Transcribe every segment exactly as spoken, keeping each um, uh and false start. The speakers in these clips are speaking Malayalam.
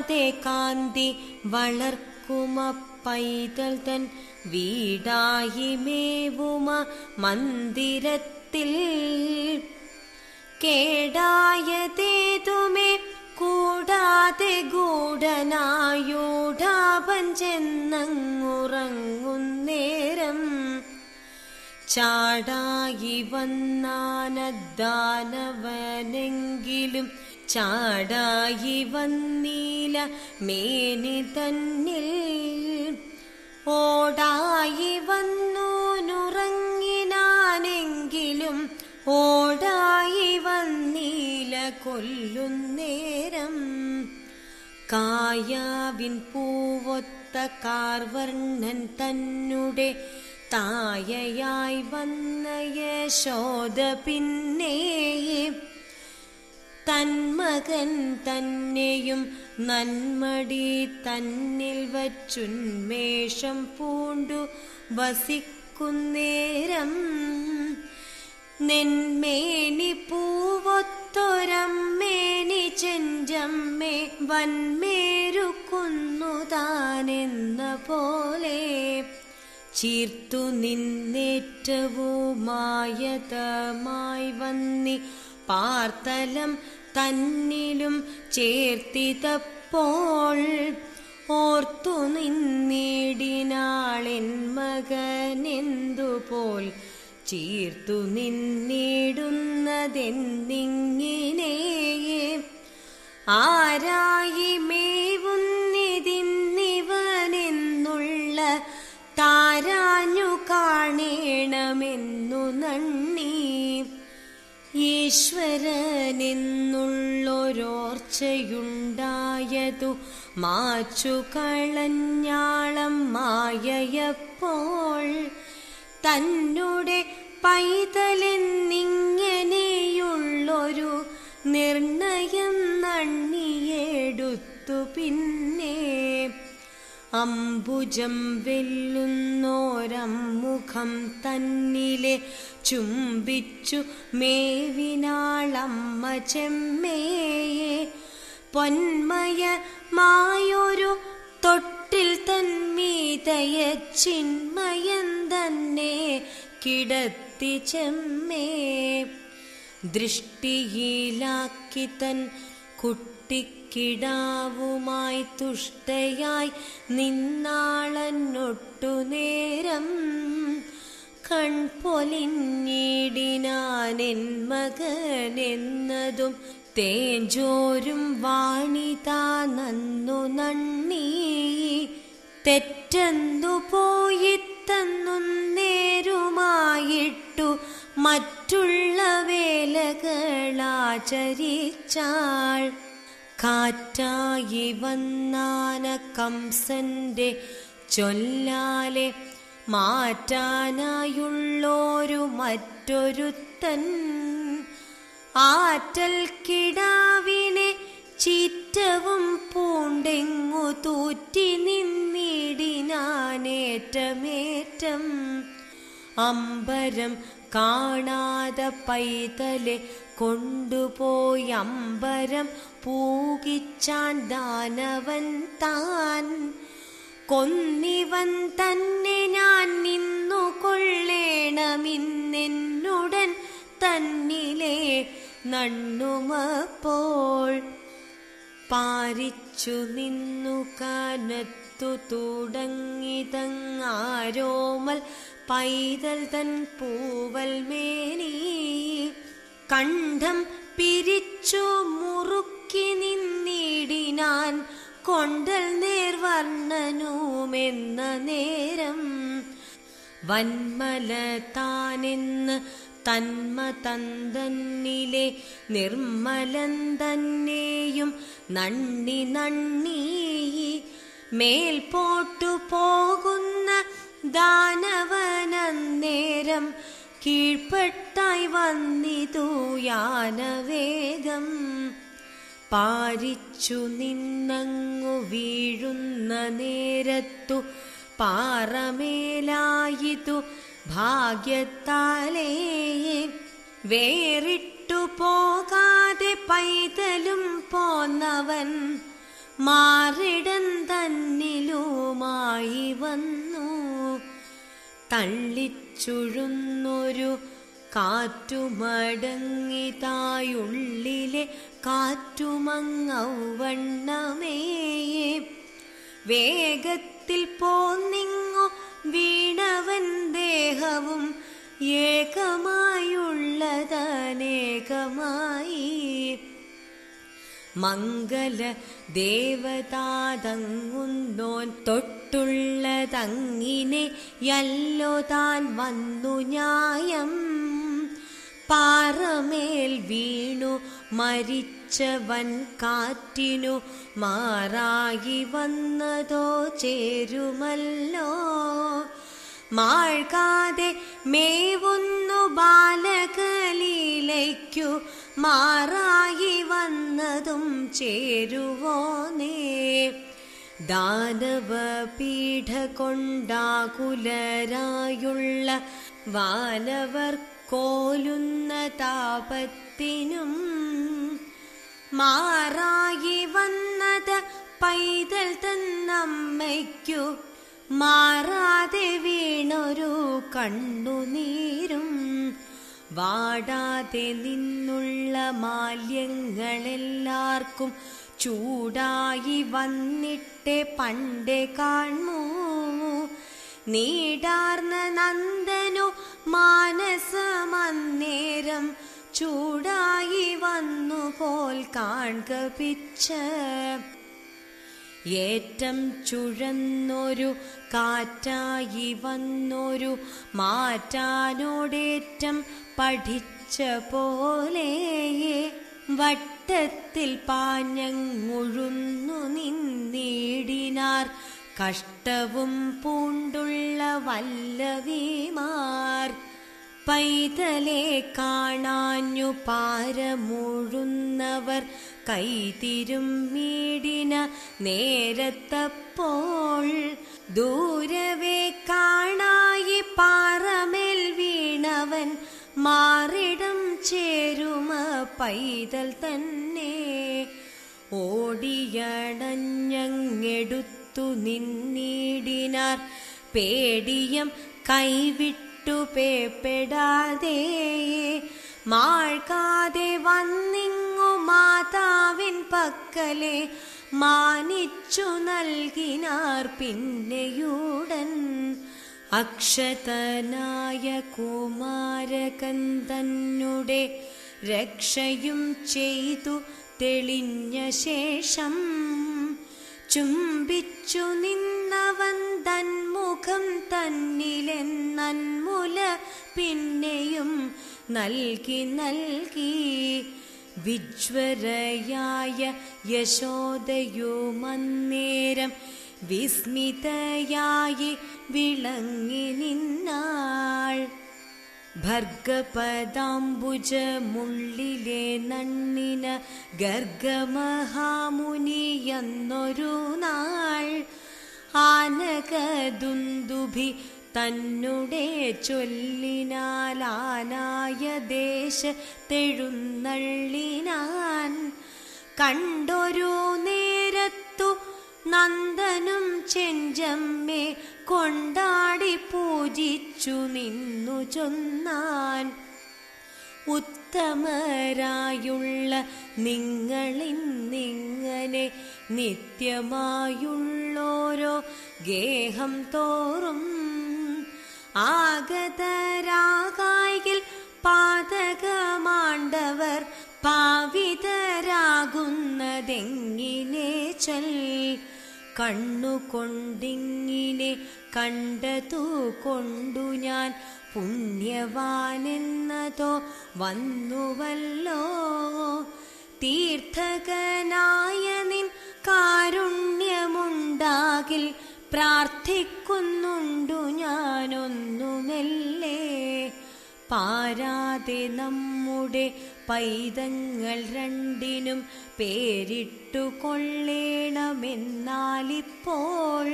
காதே காந்தி வளர்க்கும பைதல் தன் வீடாகி மேவும மந்திரத்தில் கேடாயதேதுமே കൂടാതെ ഗൂഢനായൂഢാപൻ ചെന്നങ്ങുറങ്ങുന്നേരം ചാടായി വന്നാനദ്ദാനവനെങ്കിലും ചാടായി വന്നീല മേനി തന്നിൽ ഓടായി വന്നൂനുറങ്ങിനാനെങ്കിലും ഓടായി വന്നീല കൊല്ലുന്നേരം കായാവിൻ പൂവൊത്ത കാർവർണ്ണൻ തന്നെ തായയായി വന്ന യശോദ പിന്നെ തന്മകൻ തന്നെയും നന്മടി തന്നിൽ വച്ചുന്മേഷം പൂണ്ടു വസിക്കുന്നേരം നിന്മേനി പൂവൊത്തൊരമ്മേനി ചെഞ്ചമ്മേ വന്മേരുക്കുന്നു താനെന്ന പോലെ ചീർത്തു നിന്നേറ്റവുമായതമായി വന്നി പാർത്തലം തന്നിലും ചേർത്തിതപ്പോൾ ഓർത്തു നിന്നീടിനാളിൻ മകനെന്തുപോൽ ചീർത്തു നിന്നിടുന്നതെന്നിങ്ങനെ ആരായി മേവുന്നിതിന്നിവനെന്നുള്ള താരാഞ്ഞു കാണേണമെന്നു നന്ദി ഈശ്വരനെന്നുള്ളൊരോർച്ചയുണ്ടായതു മാച്ചുകളഞ്ഞാളം മായയപ്പോൾ തന്നുടെ പൈതലെന്നിങ്ങനെയുള്ളൊരു നിർണയം നണ്ണിയെടുത്തു പിന്നെ അംബുജം വെല്ലുന്നോരമ്മുഖം തന്നിലെ ചുംബിച്ചു മേവിനാളമ്മ ചെമ്മേയെ പൊന്മയമായൊരു തൊട്ടിൽ തന്മീതയ ചിന്മയൻ തന്നെ കിടത്തി ചെമ്മേ ദൃഷ്ടിയിലാക്കി തൻ കുട്ടിക്കിടാവുമായി തുഷ്ടയായി നിന്നാളന്നൊട്ടുനേരം കൺപൊലിഞ്ഞിടിനാനെൻ മകനെന്നതും തേജോരും വാണിതാ നന്നു നണ്ണീ തെറ്റെന്നു പോയി തന്നുന്നേരുമായിട്ടു മറ്റുള്ള വേലകളാചരിച്ചാൾ കാറ്റായി വന്നാന കംസന്റെ ചൊല്ലാലെ മാറ്റാനായുള്ളോരു മറ്റൊരുത്തൻ ആറ്റൽ കിടാവിനെ ചീറ്റവും പൂണ്ടെങ്ങു തൂറ്റി നിന്നിടിനാനേറ്റമേറ്റം അമ്പരം കാണാതെ പൈതലെ കൊണ്ടുപോയി അമ്പരം പൂകിച്ചാൻ ദാനവൻ താൻ കൊന്നിവൻ തന്നെ ഞാൻ നിന്നു കൊള്ളേണമിന്നെന്നുടൻ തന്നിലെ നണ്ണുമപ്പോൾ പാരിച്ചു നിന്നു കാനത്തു തുടങ്ങിതങ്ങാരോമൽ പൈതൽ തൻ പൂവൽ മേനി കണ്ഠം പിരിച്ചു മുറുക്കി നിന്നിടിനാൻ കൊണ്ടൽ നേർവർണ്ണനുമെന്ന നേരം വന്മല താനെന്ന് തന്മതന്തന്നിലെ നിർമ്മലൻ തന്നെയും നണ്ണി നണ്ണീ മേൽപോട്ടു പോകുന്ന ദാനവനേരം കീഴ്പ്പെട്ടായി വന്നിതു യാനവേഗം പാരിച്ചു നിന്നങ്ങു വീഴുന്ന നേരത്തു പാറമേലായിതു ഭാഗ്യത്താലേ വേറിട്ടു പോകാതെ പൈതലും പോന്നവൻ മാറിടൻ തന്നിലുമായി വന്നു. തള്ളിച്ചുഴുന്നൊരു കാറ്റുമടങ്ങിതായുള്ളിലെ കാറ്റുമങ്ങവണ്ണമേയെ വേഗത്തിൽ പോന്നിങ്ങു വീണവൻ ദേഹവും ഏകമായുള്ളതനേകമായി മംഗല ദേവതാതങ്ങുന്നോൻ തൊട്ടുള്ള തങ്ങിനെ യല്ലോ താൻ വന്നു ന്യായം പാറമേൽ വീണു മരിച്ചവൻ കാറ്റിനു മാറായി വന്നതോ ചേരുമല്ലോ മാൾക്കാതെ മേവുന്നു ബാലകലീലയ്ക്കു മാറായി വന്നതും ചേരുവോനേ ദാനവപീഠ കൊണ്ടാകുലരായുള്ള വാനവർ കോലുന്ന താപത്തിനും മാറായി വന്നത് പൈതൽ തന്നമ്മയ്ക്കു മാറാതെ വീണൊരു കണ്ണുനീരും വാടാതെ നിന്നുള്ള മാല്യങ്ങളെല്ലാവർക്കും ചൂടായി വന്നിട്ടെ പണ്ടേ കാണൂ നീടാർന്ന നന്ദനു മാനസമന്നേരം ചൂടായി വന്നുപോൽ കാൺക പിച്ച ഏറ്റം ചുഴന്നൊരു കാറ്റായി വന്നൊരു മാറ്റാനോടേറ്റം പഠിച്ച പോലെ വട്ടത്തിൽ പാഞ്ഞങ്ങുഴുന്നു നിന്നീടിനാർ കഷ്ടവും പൂണ്ടുള്ള വല്ലവിമാർ പൈതലെ കാണാഞ്ഞു പാരമൂഴുന്നവർ കൈതിരും മീടിന നേരത്തപ്പോൾ ദൂരവേ കാണായി പാറമേൽ വീണവൻ മാറിടം ചേരുമ പൈതൽ തന്നെ ഓടിയടഞ്ഞെടുത്തു നിന്നീടിനാർ പേടിയം കൈവിട്ടു പേപ്പെടാതെ മാൾക്കാതെ വന്നിങ്ങു മാതാവിൻ പക്കലെ മാനിച്ചു നൽകിനാർ പിന്നെയൂടൻ അക്ഷതനായ കുമാരകൻ തന്നെ രക്ഷയും ചെയ്തു തെളിഞ്ഞ ശേഷം ചുംബിച്ചു നിന്നവൻ തന്മുഖം തന്നിലെന്നന്മുല പിന്നെയും നൽകി നൽകി വിജ്വരയായ യശോദയുമന്നേരം വിസ്മിതയായി വിളങ്ങി നിന്നാൾ ഭർഗപദാംബുജമുള്ളിലെ നണ്ണിന ഗർഗമഹാമുനിയെന്നൊരു നാൾ ആനകദുന്ദുഭി തന്നെ ചൊല്ലിനാലാനായ ദേശത്തെഴുന്നള്ളിനാൻ കണ്ടൊരു നേരത്തു നന്ദനും ചെഞ്ചമ്മേ കൊണ്ടാടി പൂജിച്ചു നിന്നു ചൊന്നാൻ ഉത്തമരായുള്ള നിങ്ങളിന്നിങ്ങനെ നിത്യമായുള്ളോരോ ഗേഹം തോറും ആഗതരാകായിൽ പാതകമാണ്ടവർ പാവിതരാകുന്നതെങ്ങിനെ ചൽ കണ്ണുകൊണ്ടിങ്ങിനെ കണ്ടതു കൊണ്ടു ഞാൻ പുണ്യവാനെന്നതോ വന്നുവല്ലോ തീർത്ഥകനായ നിൻ കാരുണ്യമുണ്ടാകിൽ പ്രാർത്ഥിക്കുന്നുണ്ടു ഞാനൊന്നുമല്ലേ പാരാതെ നമ്മുടെ പൈതങ്ങൾ രണ്ടിനും പേരിട്ടു കൊള്ളേണമെന്നാലിപ്പോൾ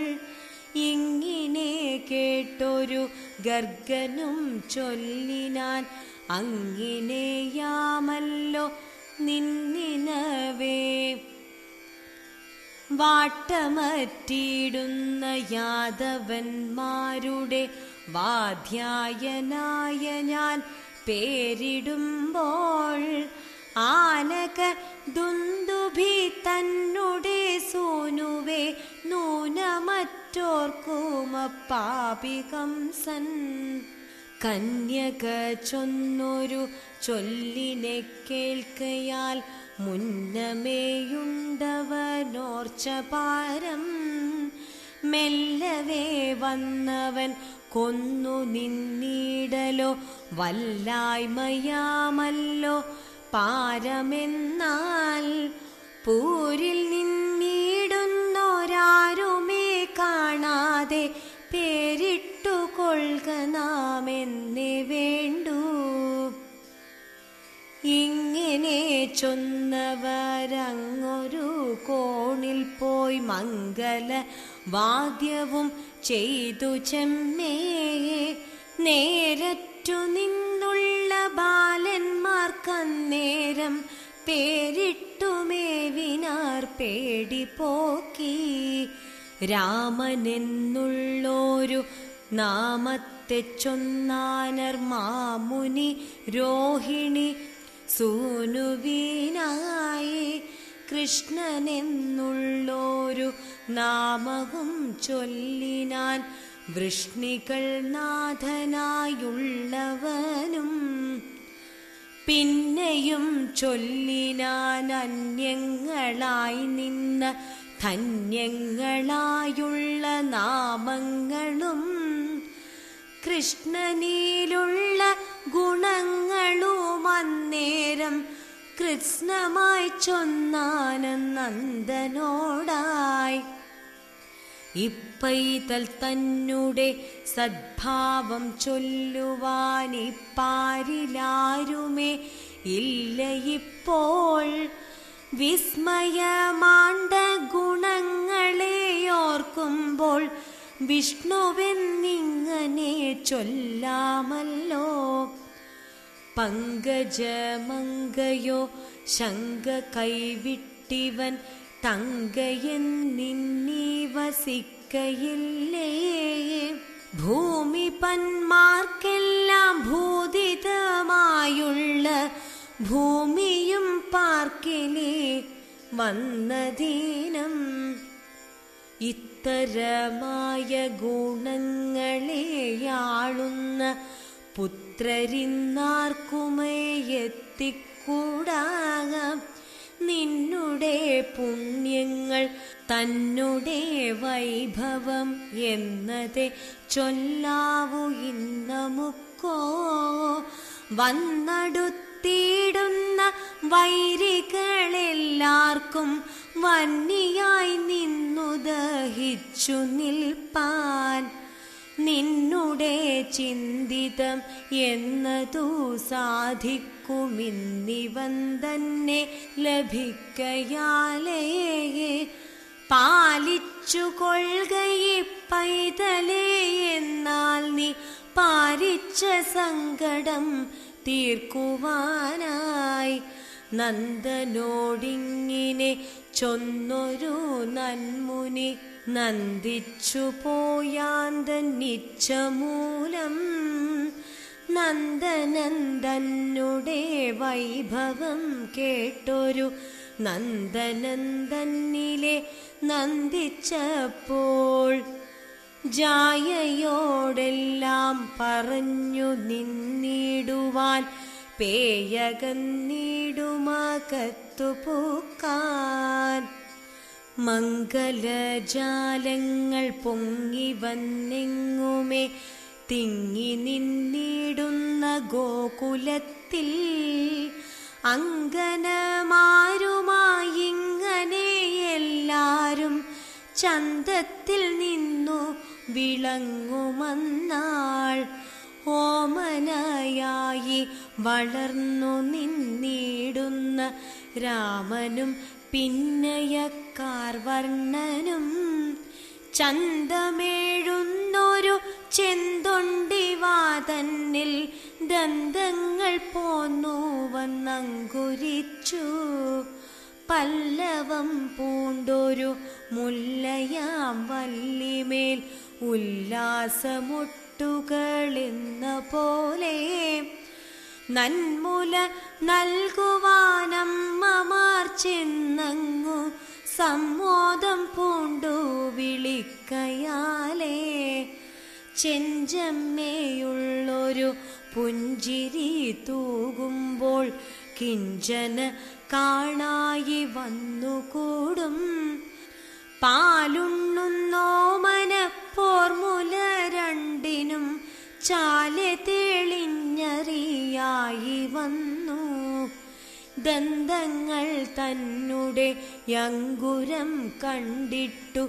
ഇങ്ങിനെ കേട്ടൊരു ഗർഗനും ചൊല്ലിനാൻ അങ്ങിനെയാമല്ലോ നിന്നിനവേ വാട്ടമറ്റിടുന്ന യാദവന്മാരുടെ വാധ്യായനായ ഞാൻ പേരിടുമ്പോൾ ആനക ദുന്ദുഭി തന്നുടെ സൂനുവേ നൂനമറ്റോർക്കുമപ്പാപികംസൻ കന്യക ചൊന്നൊരു ചൊല്ലിനെ കേൾക്കയാൽ മുന്നമേയുണ്ടവനോർച്ചപാരം മെല്ലവേ വന്നവൻ കൊന്നു നിന്നിടലോ വല്ലായ്മയാമല്ലോ പാരമെന്നാൽ പൂരിൽ നിന്നിടുന്നോരാരുമേ കാണാതെ പേരിട്ടുകൊള്ളുക നാമെന്നേ വേണ്ടു. ഇങ്ങനെ ചൊന്നവരങ്ങൊരു കോണിൽ പോയി മംഗല വാദ്യവും ചെയ്തു ചെമ്മേ. നേരറ്റു നിന്നുള്ള ബാലന്മാർക്കന്നേരം പേരിട്ടുമേവിനാർ പേടിപ്പോക്കി. രാമനെന്നുള്ളൊരു നാമത്തെ ചൊന്നാനർ മാമുനി രോഹിണി സൂനുവിനായി കൃഷ്ണനെന്നുള്ളൊരു നാമവും ചൊല്ലിനാൻ വൃഷ്ണികൾ നാഥനായുള്ളവനും. പിന്നെയും ചൊല്ലിനാൻ അന്യങ്ങളായി നിന്ന ധന്യങ്ങളായുള്ള നാമങ്ങളും കൃഷ്ണനിലുള്ള ഗുണങ്ങളും അന്നേരം കൃത്സ്നമായി ചൊന്നാനന്ദനോടായി. ഇപ്പൈതൽ തന്നെ സദ്ഭാവം ചൊല്ലുവാനിപ്പാരിലാരുമേ ഇല്ലയിപ്പോൾ. വിസ്മയമാണ്ട ഗുണങ്ങളെയോർക്കുമ്പോൾ വിഷ്ണുവെന്നിങ്ങനെ ചൊല്ലാമല്ലോ. പങ്കജമങ്കയോ ശങ്ക കൈവിട്ടിവൻ തങ്കയെന്നിന്നീ വസിക്കയില്ലേ. ഭൂമിപന്മാർക്കെല്ലാം ഭൂതിതമായുള്ള ഭൂമിയും പാർക്കിലേ വന്നദീനം. ഇത്തരമായ ഗുണങ്ങളെയാളുന്ന പുത്രരിന്നാർക്കുമേ എത്തിക്കൂടാകാം. നിന്നുടെ പുണ്യങ്ങൾ തന്നെ വൈഭവം എന്നതെ ചൊല്ലാവൂ ഇന്നമുക്കോ. വന്നടുത്തിടുന്ന വൈരികളെല്ലാവർക്കും വന്നിയായി നിന്നു ദഹിച്ചു നിൽപ്പാൻ. നിന്നുടെ ചിന്തിതം എന്നതു സാധിക്കുമിന്നിവൻ തന്നെ ലഭിക്കയാലേ. പാലിച്ചുകൊള്ളുകയെ പൈതലേ, എന്നാൽ നീ പാലിച്ച സങ്കടം തീർക്കുവാനായി നന്ദനോടിങ്ങിനെ ചൊന്നൊരു നന്മുനി നന്ദിച്ചു പോയാന്തൻ നിച്ചമൂലം. നന്ദനന്ദനുടെ വൈഭവം കേട്ടൊരു നന്ദനന്ദനിലെ നന്ദിച്ചപ്പോൾ ജായയോടെല്ലാം പറഞ്ഞു നിന്നിടുവാൻ പേയകന്നിടുമകത്തുപൂക്കാൻ. മംഗലജാലങ്ങൾ പൊങ്ങി വന്നെങ്ങുമേ തിങ്ങി നിന്നിടുന്ന ഗോകുലത്തിൽ അങ്കനമാരുമായിങ്ങനെ എല്ലാരും ചന്തത്തിൽ നിന്നു വിളങ്ങുമന്നാൾ. ഓമനയായി വളർന്നു നിന്നിടുന്ന രാമനും പിന്നയക്കാർവർണ്ണനും ചന്തമേഴുന്നൊരു ചെന്തൊണ്ടിവാതന്നിൽ ദന്തങ്ങൾ പോന്നു വന്നങ്കുരിച്ചു. പല്ലവം പൂണ്ടൊരു മുല്ലയാം വല്ലിമേൽ ഉല്ലാസമൊട്ടുകളെന്ന പോലെ നന്മുല നൽകുവാനമ്മമാർ ചെന്നങ്ങു സമ്മോദം പൂണ്ടു വിളിക്കയാലേ. ചെഞ്ചമ്മേയുള്ളൊരു പുഞ്ചിരി തൂകുമ്പോൾ കിഞ്ചന കാണായി വന്നുകൂടും. പാലുണ്ണുന്നോമന പോർമുല രണ്ടിനും ചാലെ തെളിഞ്ഞറിയായി വന്നു. ദന്തങ്ങൾ തന്നെ യങ്കുരം കണ്ടിട്ടു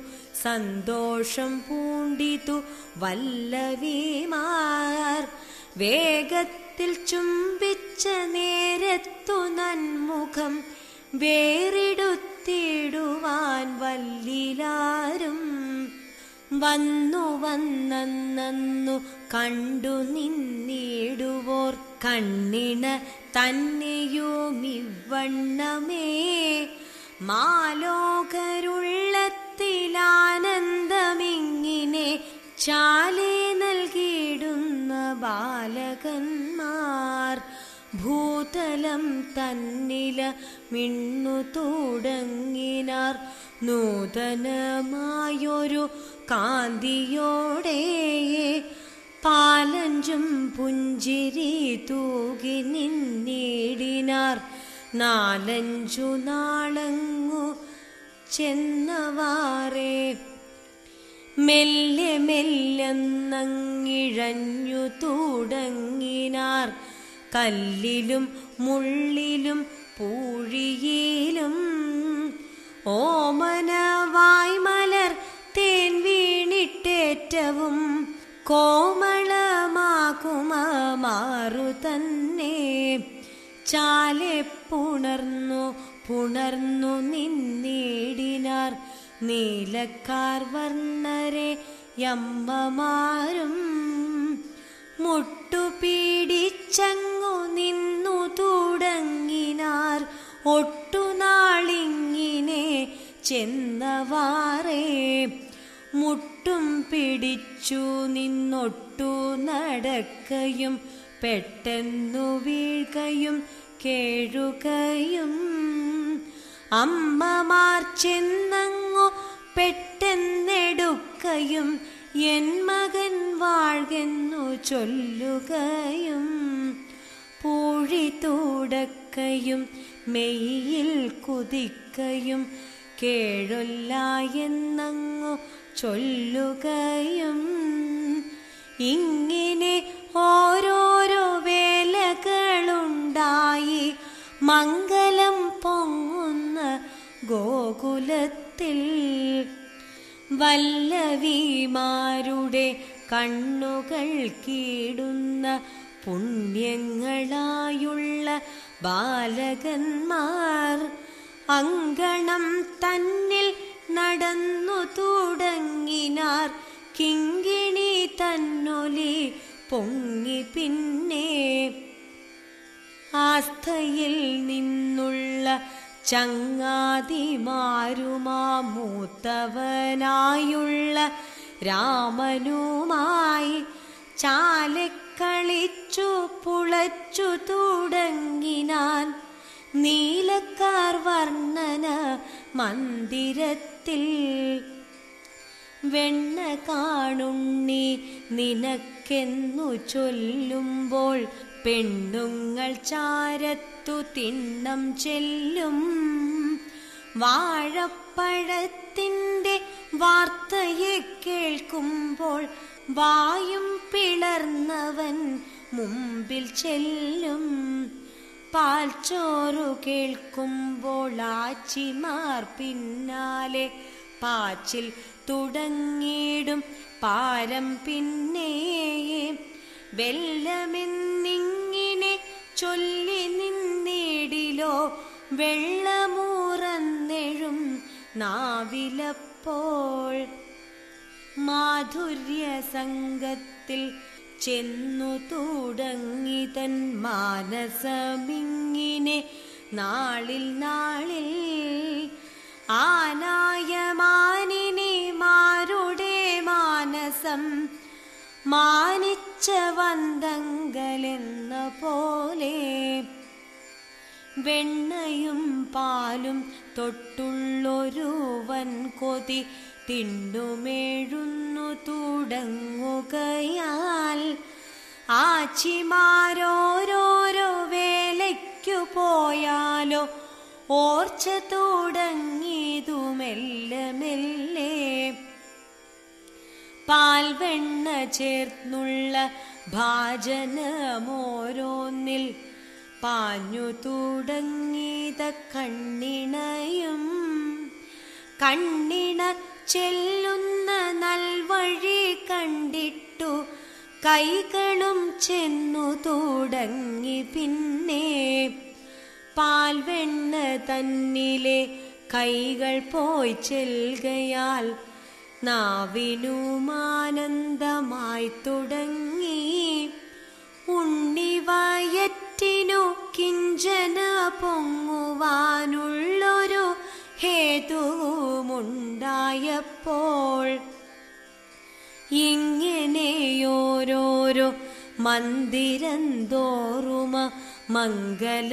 സന്തോഷം പൂണ്ടിതു വല്ലവിമാർ. വേഗത്തിൽ ചുംബിച്ച നേരത്തു നന്മുഖം വേറിടുത്തിടുവാൻ വല്ലിലാരും വന്നു. വന്നു കണ്ടു നിന്നിടുവോർ കണ്ണിണ തന്നെയുമിവണ്ണമേ. മാലോകരുള്ളത്തിലാനന്ദമിങ്ങിനെ ചാലേ നൽകിയിടുന്ന ബാലകന്മാർ ഭൂതലം തന്നില മിണ്ണു തുടങ്ങിനാർ നൂതനമായൊരു കാന്തിയോടെ. പാലഞ്ചും പുഞ്ചിരി തൂകി നിന്നിടിനാർ നാലഞ്ചു നാളങ്ങു ചെന്നവാറേ. മെല്ലെ മെല്ലെന്നങ്ങിഴഞ്ഞു തുടങ്ങിനാർ കല്ലിലും മുള്ളിലും പൂഴിയിലും. ഓമനവായ് മലർ തേൻ വീണിട്ടേറ്റവും കോമളമാകുമ മാറു തന്നെ. ചാലെ പുണർന്നു പുണർന്നു നിന്നിടിനാർ നീലക്കാർ വർണ്ണരെ യമ്മമാരും. മുട്ടുപീടിച്ചങ്ങു നിന്നു തുടങ്ങിനാർ ഒട്ടുനാളിങ്ങിനെ ചെന്നവാറേ. മുട്ടും പിടിച്ചു നിന്നൊട്ടു നടക്കയും പെട്ടെന്നു വീഴ്കയും കേഴുകയും. അമ്മമാർ ചെന്നങ്ങു പെട്ടെന്നെടുക്കയും എൻ മകൻ വാഴ്കെന്നു ചൊല്ലുകയും. പൂഴി തൂടക്കയും മെയ്യിൽ കുതിക്കയും കേഴൊല്ല എന്നങ്ങു ചൊല്ലുകയും. ഇങ്ങനെ ഓരോരോ വേലകളുണ്ടായി മംഗളം പൊങ്ങുന്ന ഗോകുലത്തിൽ. വല്ലവിമാരുടെ കണ്ണുകൾ കീടുന്ന പുണ്യങ്ങളായുള്ള ബാലകന്മാർ അങ്കണം തന്നിൽ നടന്നു തുടങ്ങിനാർ. കിങ്കിണി തന്നൊലി പൊങ്ങി പിന്നെ. ആസ്ഥയിൽ നിന്നുള്ള ചങ്ങാതിമാരുമാ മൂത്തവനായുള്ള രാമനുമായി ചാലക്കളിച്ചു പുളച്ചു തുടങ്ങിനാൻ നീലക്കാർ വർണ്ണന മന്ദിരത്തിൽ. വെണ്ണ കാണുണ്ണി നിനക്കെന്നു ചൊല്ലുമ്പോൾ പെണ്ണുങ്ങൾ ചാരത്തു തിണ്ണം ചെല്ലും. വാഴപ്പഴത്തിൻ്റെ വാർത്തയെ കേൾക്കുമ്പോൾ വായും പിളർന്നവൻ മുമ്പിൽ ചെല്ലും. പാൽച്ചോറു കേൾക്കുമ്പോൾ ആച്ചിമാർ പിന്നാലെ പാച്ചിൽ തുടങ്ങിയിടും പാരം പിന്നെ. വെല്ലമെന്നിങ്ങിനെ ചൊല്ലി നിന്നിടിലോ വെള്ളമൂറന്നെഴും നാവിലപ്പോൾ. മാധുര്യസംഗത്തിൽ ചെന്നു തുടങ്ങി തൻ മാനസമിങ്ങിനെ നാളിൽ നാളിൽ ആനായമാനിനി മാരുടെ മാനസം മാനിച്ച വന്ദങ്ങളെന്ന പോലെ വെണ്ണയും പാലും തൊട്ടുള്ളൊരുവൻ കൊതി തിന്നുമേഴുന്നു തുടങ്ങുകയാൽ ആച്ചിമാരോരോരോ വേലയ്ക്കു പോയാലോ ഓർച്ച തുടങ്ങിയതു മെല്ലെ മെല്ലെ. പാൽവെണ്ണ ചേർന്നുള്ള ഭാജനമോരോന്നിൽ പാഞ്ഞു തുടങ്ങിയത കണ്ണിണയും കണ്ണിണ ചെല്ലുന്ന നൽവഴി കണ്ടിട്ടു കൈകളും ചെന്നു തുടങ്ങി. പിന്നെ പാൽവെണ്ണ തന്നിലെ കൈകൾ പോയി ചെല്ലുകയാൽ നാവിനുമാനന്ദമായി തുടങ്ങി. ഉണ്ണിവയറ്റിനു കിഞ്ചന പൊങ്ങുവാനുള്ളൊരു ഹേതുവുമുണ്ടായപ്പോൾ ഇങ്ങനെയോരോരോ മന്ദിരം തോറുമ മംഗല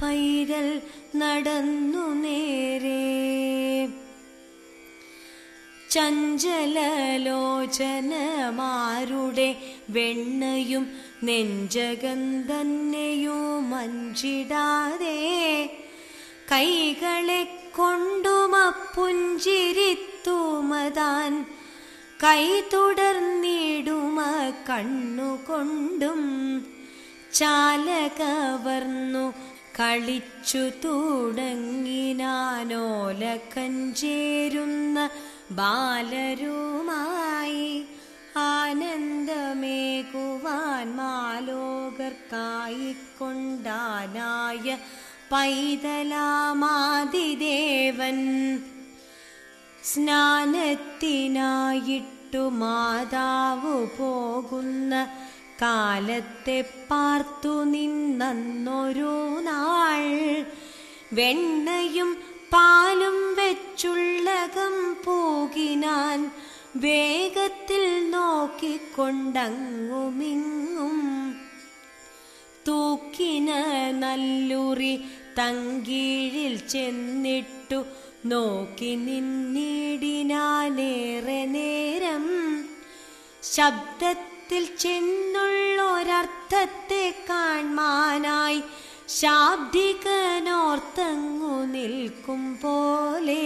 പൈരൽ നടന്നു നേരെ. ചഞ്ചലലോചനമാരുടെ വെണ്ണയും നെഞ്ചകം തന്നെയോ മഞ്ചിടാതെ കൈകളെ കൊണ്ടുമപ്പുഞ്ചിരിത്തുമതാൻ കൈ തുടർന്നിടുമ കണ്ണുകൊണ്ടും ചാലകവർന്നു കളിച്ചു തുടങ്ങിനാനോലക്കഞ്ചേരുന്ന ബാലരുമായി ആനന്ദമേകുവാൻ മാലോകർക്കായിക്കൊണ്ടാനായ പൈതലാമാതിദേവൻ സ്നാനത്തിനായിട്ടു മാതാവു പോകുന്ന കാലത്തെ പാർത്തു നിന്നൊരു നാൾ വെണ്ണയും പാലും വെച്ചുള്ളകം പോകിനാൻ വേഗത്തിൽ നോക്കിക്കൊണ്ടങ്ങുമിങ്ങും തൂക്കിന നല്ലുറി തങ്കീഴിൽ ചെന്നിട്ടു നോക്കി നിന്നിടിനാനേറെ നേരം. ശബ്ദത്തിൽ ചെന്നുള്ളൊരർത്ഥത്തെ കാണാനായി ശാബ്ദികനോർത്തങ്ങു നിൽക്കും പോലെ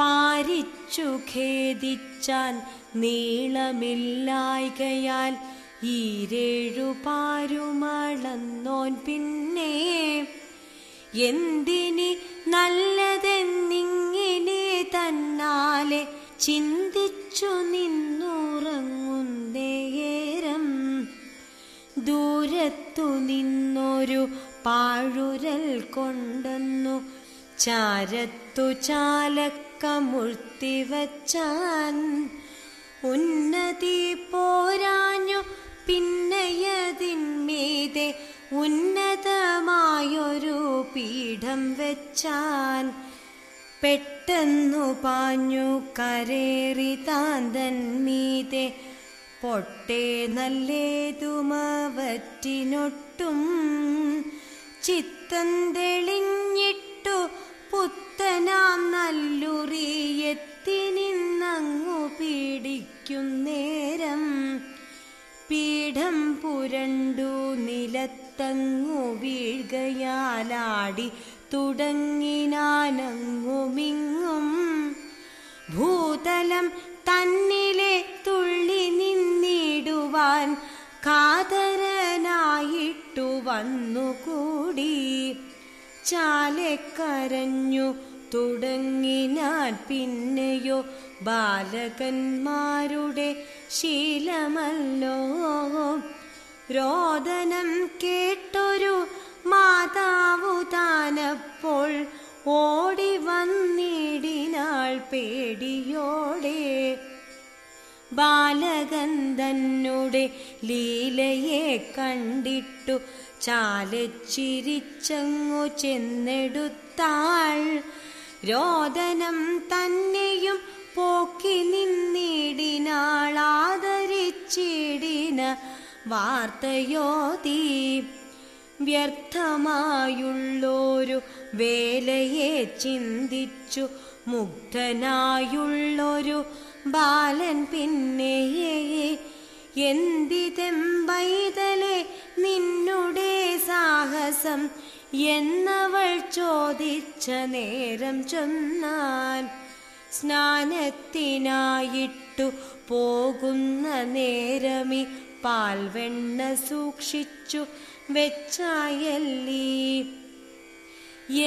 പാരിച്ചു ഖേദിച്ചാൻ നീളമില്ലായ്കയാൽ ഈരേഴു പാരുമളന്നോൻ. പിന്നെ എന്തിനി നല്ലതെന്നിങ്ങനെ തന്നാലെ ചിന്തിച്ചു നിന്നുറങ്ങുന്നേരം ദൂരത്തു നിന്നൊരു പാഴുരൽ കൊണ്ടെന്നു ചാരത്തു ചാലക്കമുഴ്ത്തിവച്ചാൻ ഉന്നതി പോരാഞ്ഞു. പിന്നയതിന്മീതെ ഉന്നതമായൊരു പീഠം വെച്ചാൻ പെട്ടെന്നു പാഞ്ഞു കരേറി താന്തൻ മീതെ പൊട്ടേ നല്ലേതുമവറ്റിനൊട്ടും ചിത്തം തെളിഞ്ഞിട്ടു പുത്തനാം നല്ലുറിയെത്തി നിന്നങ്ങു പീഡിക്കും നേരം പീഠം പുരണ്ടു നിലത്തങ്ങു വീഴ്കയാലാടി തുടങ്ങിനാനങ്ങുമിങ്ങും. ഭൂതലം തന്നിലെ തുള്ളി നിന്നിടുവാൻ കാതരനായിട്ടു വന്നുകൂടി ചാലക്കരഞ്ഞു തുടങ്ങിനാൻ. പിന്നെയോ ബാലകന്മാരുടെ ശീലമല്ലോ രോദനം കേട്ടൊരു മാതാവു താനപ്പോൾ ഓടി വന്നിടിനാൾ പേടിയോടെ. ബാലഗന്ധനുടെ ലീലയെ കണ്ടിട്ടു ചാലച്ചിരിച്ചങ്ങു ചെന്നെടുത്താൾ. രോദനം തന്നെയും പോക്കി നിന്നിടിനാൾ. ആദരിച്ചിടിന വാർത്തയോതി വ്യർത്ഥമായുള്ളൊരു വേലയെ ചിന്തിച്ചു മുഗ്ധനായുള്ളൊരു ബാലൻ പിന്നെയേ എന്തിതെം വൈതലെ നിന്നുടെ സാഹസം എന്നവൾ ചോദിച്ച നേരം ചൊന്നാൽ. സ്നാനത്തിനായിട്ടു പോകുന്ന നേരമി പാൽവെണ്ണ സൂക്ഷിച്ചു വെച്ചായല്ലീ.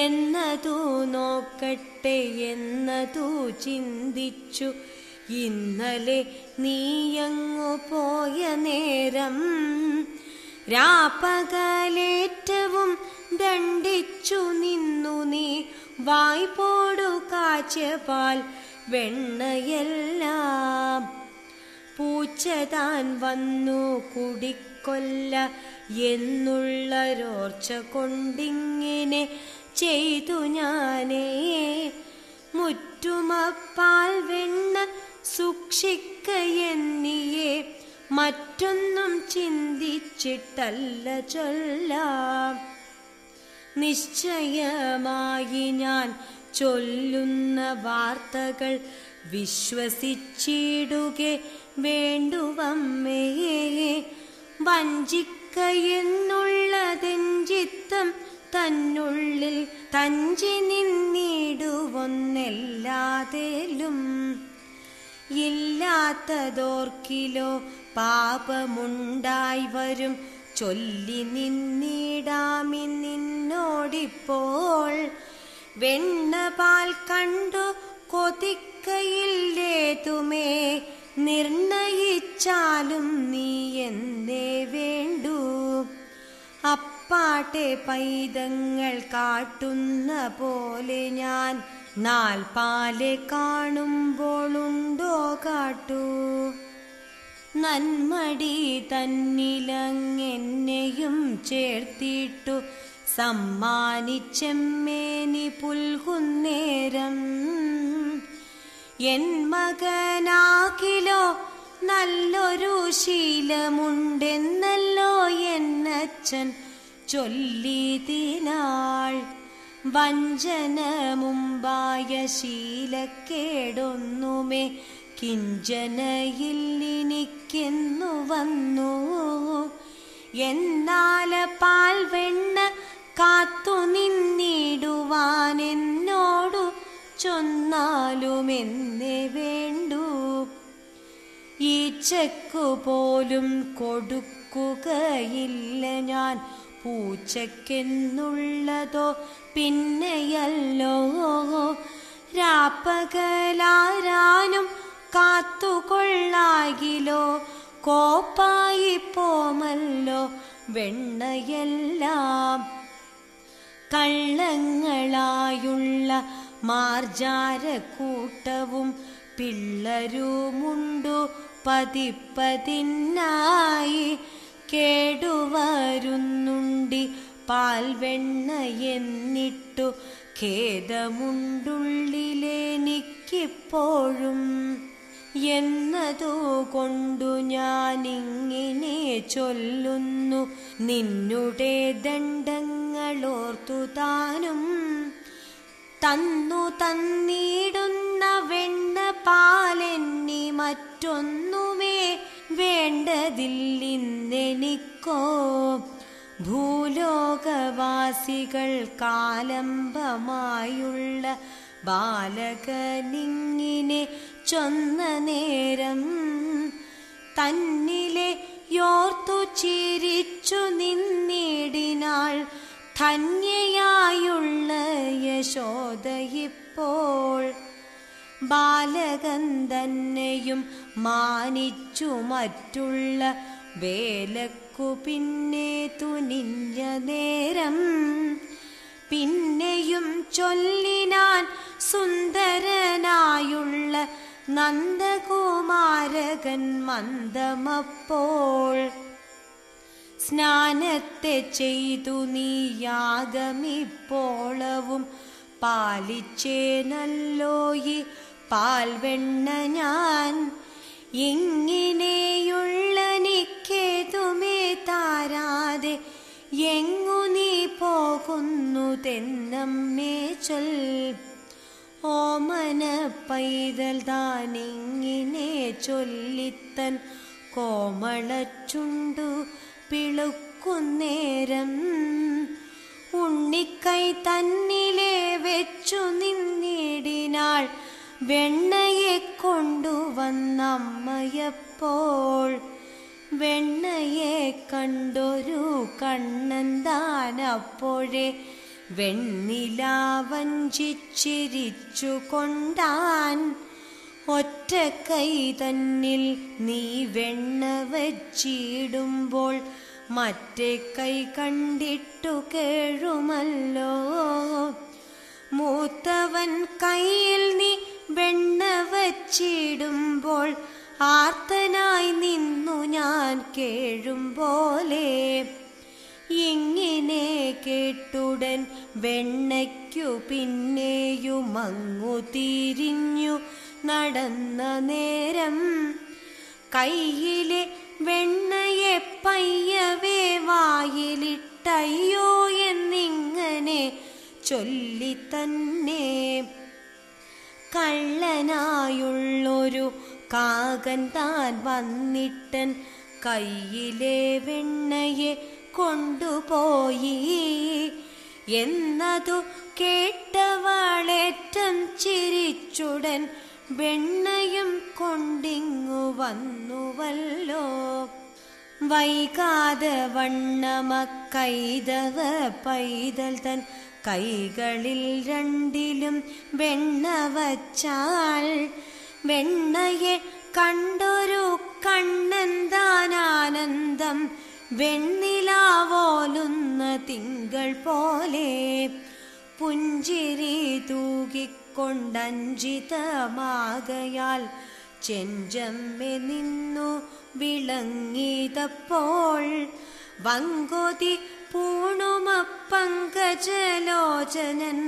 എന്നതു നോക്കട്ടെ എന്നതു ചിന്തിച്ചു ഇന്നലെ നീയങ്ങു പോയ നേരം. രാപ്പകലേറ്റവും ദണ്ഡിച്ചു നിന്നു നീ വായ്പോടു കാച്ചപാൽ വെണ്ണയെല്ലാം. പൂച്ചതാൻ വന്നു കുടിക്കൊല്ല എന്നുള്ളരോർച്ച കൊണ്ടിങ്ങനെ ചെയ്തു ഞാനേ. മുറ്റുമപ്പാൽ വെണ്ണ സൂക്ഷിക്കയെന്നിയെ മറ്റൊന്നും ചിന്തിച്ചിട്ടല്ല ചൊല്ലാം. നിശ്ചയമായി ഞാൻ ചൊല്ലുന്ന വാർത്തകൾ വിശ്വസിച്ചിടുകെ വേണ്ടുവമ്മയെ. വഞ്ചിക്കയെന്നുള്ളതെഞ്ചിത്തം തന്നുള്ളിൽ തഞ്ചി നിന്നിടുവൊന്നെല്ലാതേലും. ഇല്ലാത്തതോർക്കിലോ പാപമുണ്ടായി വരും. ചൊല്ലി നിന്നിടാമി നിന്നോടിപ്പോൾ. വെണ്ണപാൽ കണ്ടു കൊതിക്കയില്ലേതുമേ. നിർണയിച്ചാലും നീ എന്നേ വേണ്ടു. അപ്പാട്ടെ പൈതങ്ങൾ കാട്ടുന്ന പോലെ ഞാൻ നാൽപ്പാലെ കാണുമ്പോളുണ്ടോ കാട്ടു. നന്മടി തന്നിലങ്ങെന്നെയും ചേർത്തിട്ടു സമ്മാനിച്ചെമ്മേനി പുൽകുന്നേരം. എൻ മകനാക്കിലോ നല്ലൊരു ശീലമുണ്ടെന്നല്ലോ എന്നച്ഛൻ ചൊല്ലിതിനാൾ. വഞ്ചന മുമ്പായ ശീലക്കേടൊന്നുമേ കിഞ്ചനയില്ലെനിക്കെന്നു വന്നു. എന്നാൽ പാൽ വെണ്ണ കാത്തു നിന്നിടുവാൻ എന്നോടു ചൊന്നാലുമെന്നെ വേണ്ടു. ഈച്ചക്കു പോലും കൊടുക്കുകയില്ല ഞാൻ. പൂച്ചക്കെന്നുള്ളതോ പിന്നെയല്ലോ. രാപ്പകലാരാനും കാത്തുകൊള്ളാകിലോ. കോപ്പായി പോമല്ലോ വെണ്ണയെല്ലാം. കള്ളങ്ങളായുള്ള മാർജാരക്കൂട്ടവും പിള്ളരുമുണ്ടു പതിപ്പതിനായി. കേടുവരുന്നുണ്ടി പാൽവെണ്ണയെന്നിട്ടു ഖേദമുണ്ടുള്ളിലെനിക്കിപ്പോഴും. എന്നതുകൊണ്ടു ഞാനിങ്ങനെ ചൊല്ലുന്നു നിന്നുടെ ദണ്ഡങ്ങളോർത്തു താനും. തന്നു തന്നിടുന്ന വെണ്ണ പാലെന്നി മറ്റൊന്നുമേ വേണ്ടതില്ലെന്നെനിക്കോ. ഭൂലോകവാസികൾ കാലംബമായുള്ള ബാലകനിങ്ങിനെ ചൊന്ന നേരം. തന്നിലെ യോർത്തു ചിരിച്ചു നിന്നിടിനാൾ ധന്യയായുള്ള യശോദയിപ്പോൾ. ബാലകൻ തന്നെയും മാനിച്ചു മറ്റുള്ള വേലക്കു പിന്നെ തുനിഞ്ഞ നേരം. പിന്നെയും ചൊല്ലിനാൻ സുന്ദരനായുള്ള നന്ദകുമാരകൻ മന്ദമപ്പോൾ സ്നാനത്തെ ചെയ്തു നീ യാഗമിപ്പോളവും പാലിച്ചേനല്ലോ ഈ പാൽവെണ്ണ ഞാൻ. ഇങ്ങനെയുള്ള നിക്കേതുമേ താരാതെ എങ്ങു നീ പോകുന്നു തെന്നമ്മേ ചൊൽ. ഓമന പൈതൽ താനിങ്ങിനെ ചൊല്ലിത്തൻ കോമളച്ചുണ്ടു പിളുക്കുന്നേരം ഉണ്ണിക്കൈ തന്നിലെ വെച്ചു നിന്നിടിനാൾ വെണ്ണയെ കൊണ്ടുവന്നമ്മയപ്പോൾ. വെണ്ണയെ കണ്ടൊരു കണ്ണൻ താനപ്പോഴേ വെണ്ണില വഞ്ചിച്ചിരിച്ചു കൊണ്ടാൻ. ഒറ്റ കൈ തന്നിൽ നീ വെണ്ണ വച്ചിടുമ്പോൾ മറ്റേ കൈ കണ്ടിട്ടു കേഴുമല്ലോ. മൂത്തവൻ കൈയിൽ നീ വെണ്ണ വച്ചിടുമ്പോൾ ആർത്തനായി നിന്നു ഞാൻ കേഴും പോലെ. ഇങ്ങനെ കേട്ടുടൻ വെണ്ണയ്ക്കു പിന്നെയുമങ്ങു തിരിഞ്ഞു നടന്ന നേരം കയ്യിലെ വെണ്ണയെ പയ്യവേ വായിലിട്ടയ്യോ എന്നിങ്ങനെ ചൊല്ലി തന്നെ. കള്ളനായുള്ളൊരു കാകൻ താൻ വന്നിട്ടൻ കയ്യിലെ വെണ്ണയെ കൊണ്ടുപോയി എന്നതു കേട്ടവളേറ്റം ചിരിച്ചുടൻ വെണ്ണയും കൊണ്ടിങ്ങു വന്നുവല്ലോ. വൈകാതെ വണ്ണമക്കൈതവ പൈതൽ തൻ കൈകളിൽ രണ്ടിലും വെണ്ണ വച്ചാൽ. വെണ്ണയെ കണ്ടൊരു കണ്ണൻ താനാനന്ദം വെണ്ണിലാവോലുന്ന തിങ്കൾ പോലെ പുഞ്ചിരി തൂകിക്കൊണ്ടഞ്ചിതമാകയാൽ ചെഞ്ചമ്മെ നിന്നു വിളങ്ങിയപ്പോൾ. വങ്കോതി പൂണുമപ്പങ്കജലോചനൻ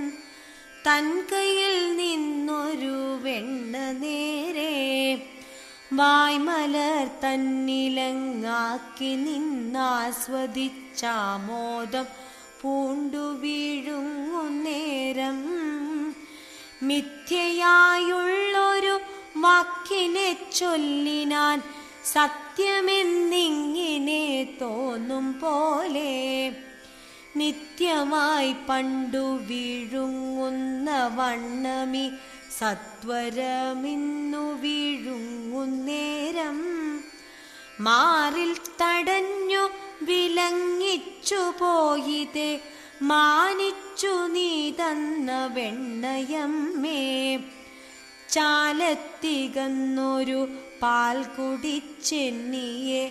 തൻ കയ്യിൽ നിന്നൊരു വെണ്ണ നേരെ വായ്മലർ തന്നിലങ്ങാക്കി നിന്നാസ്വദിച്ചാമോദം പൂണ്ടു വീഴുന്നേരം. മിഥ്യയായുള്ളൊരു വാക്കിനെ ചൊല്ലിനാൻ സത്യമെന്നിങ്ങനെ തോന്നും പോലെ. നിത്യമായി പണ്ടു വീഴുങ്ങുന്ന വണ്ണമി സത്വരമിന്നു വീഴുങ്ങുന്നേരം മാറിൽ തടഞ്ഞു വിലങ്ങിച്ചു പോയിതേ മാനിച്ചു നീ തന്ന വെണ്ണയമ്മേ. ചാലത്തികന്നൊരു പാൽ കുടിച്ചെന്നിയെ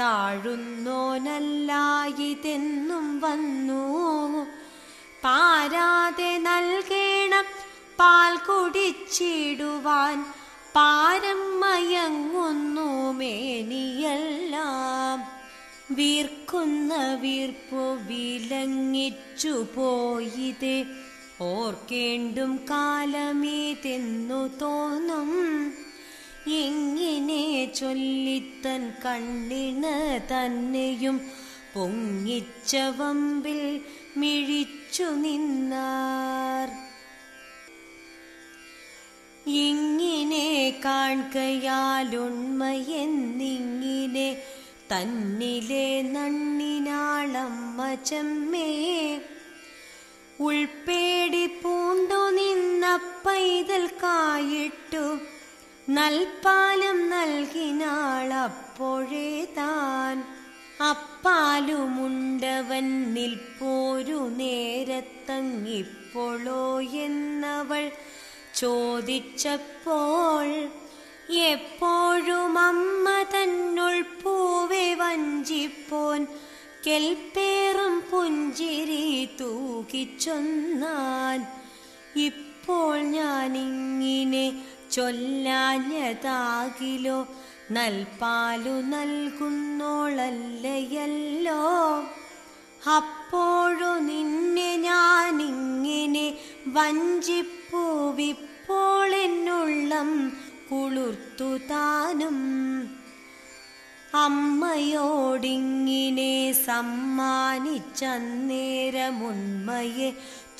താഴുന്നോനല്ലായിതെന്നും വന്നു. പാരാതെ നൽകേണം പാൽ കുടിച്ചിടുവാൻ പാരം മയങ്ങുന്നു മേനിയെല്ലാം. വീർക്കുന്ന വീർപ്പു വിലങ്ങിച്ചു പോയിതേ ഓർക്കേണ്ടും കാലമേതെന്നു തോന്നും. ഇങ്ങനെ ചൊല്ലിത്തൻ കണ്ണിന് തന്നെയും പൊങ്ങിച്ച വമ്പിൽ മിഴിച്ചു നിന്നാർ. ഇങ്ങനെ കാൺകയാലുണ്മയെന്നിങ്ങനെ തന്നിലെ നണ്ണിനാളമ്മ ചെമ്മേ. ഉൾപ്പേടി പൂണ്ടു നിന്ന പൈതൽ കായിട്ടു നൽപ്പാലും നൽകിനാളപ്പോഴേ താൻ. അപ്പാലുമുണ്ടവൻ നിൽപ്പോരു നേരത്തങ്ങിപ്പോളോ എന്നവൾ ചോദിച്ചപ്പോൾ. എപ്പോഴും അമ്മ തന്നുൾ പൂവെ വഞ്ചിപ്പോൻ കെൽപ്പേറും പുഞ്ചിരി തൂകിച്ചൊന്നാൻ. ഇപ്പോൾ ഞാനിങ്ങനെ ചൊല്ലാഞ്ഞതാകിലോ നൽപാലു നൽകുന്നോളല്ലയല്ലോ. അപ്പോഴു നിന്നെ ഞാനിങ്ങനെ വഞ്ചിപ്പൂ വിപ്പോളെന്നുള്ളം കുളിർത്തു താനും. അമ്മയോടിങ്ങിനെ സമ്മാനിച്ചന്നേരമുണ്മയെ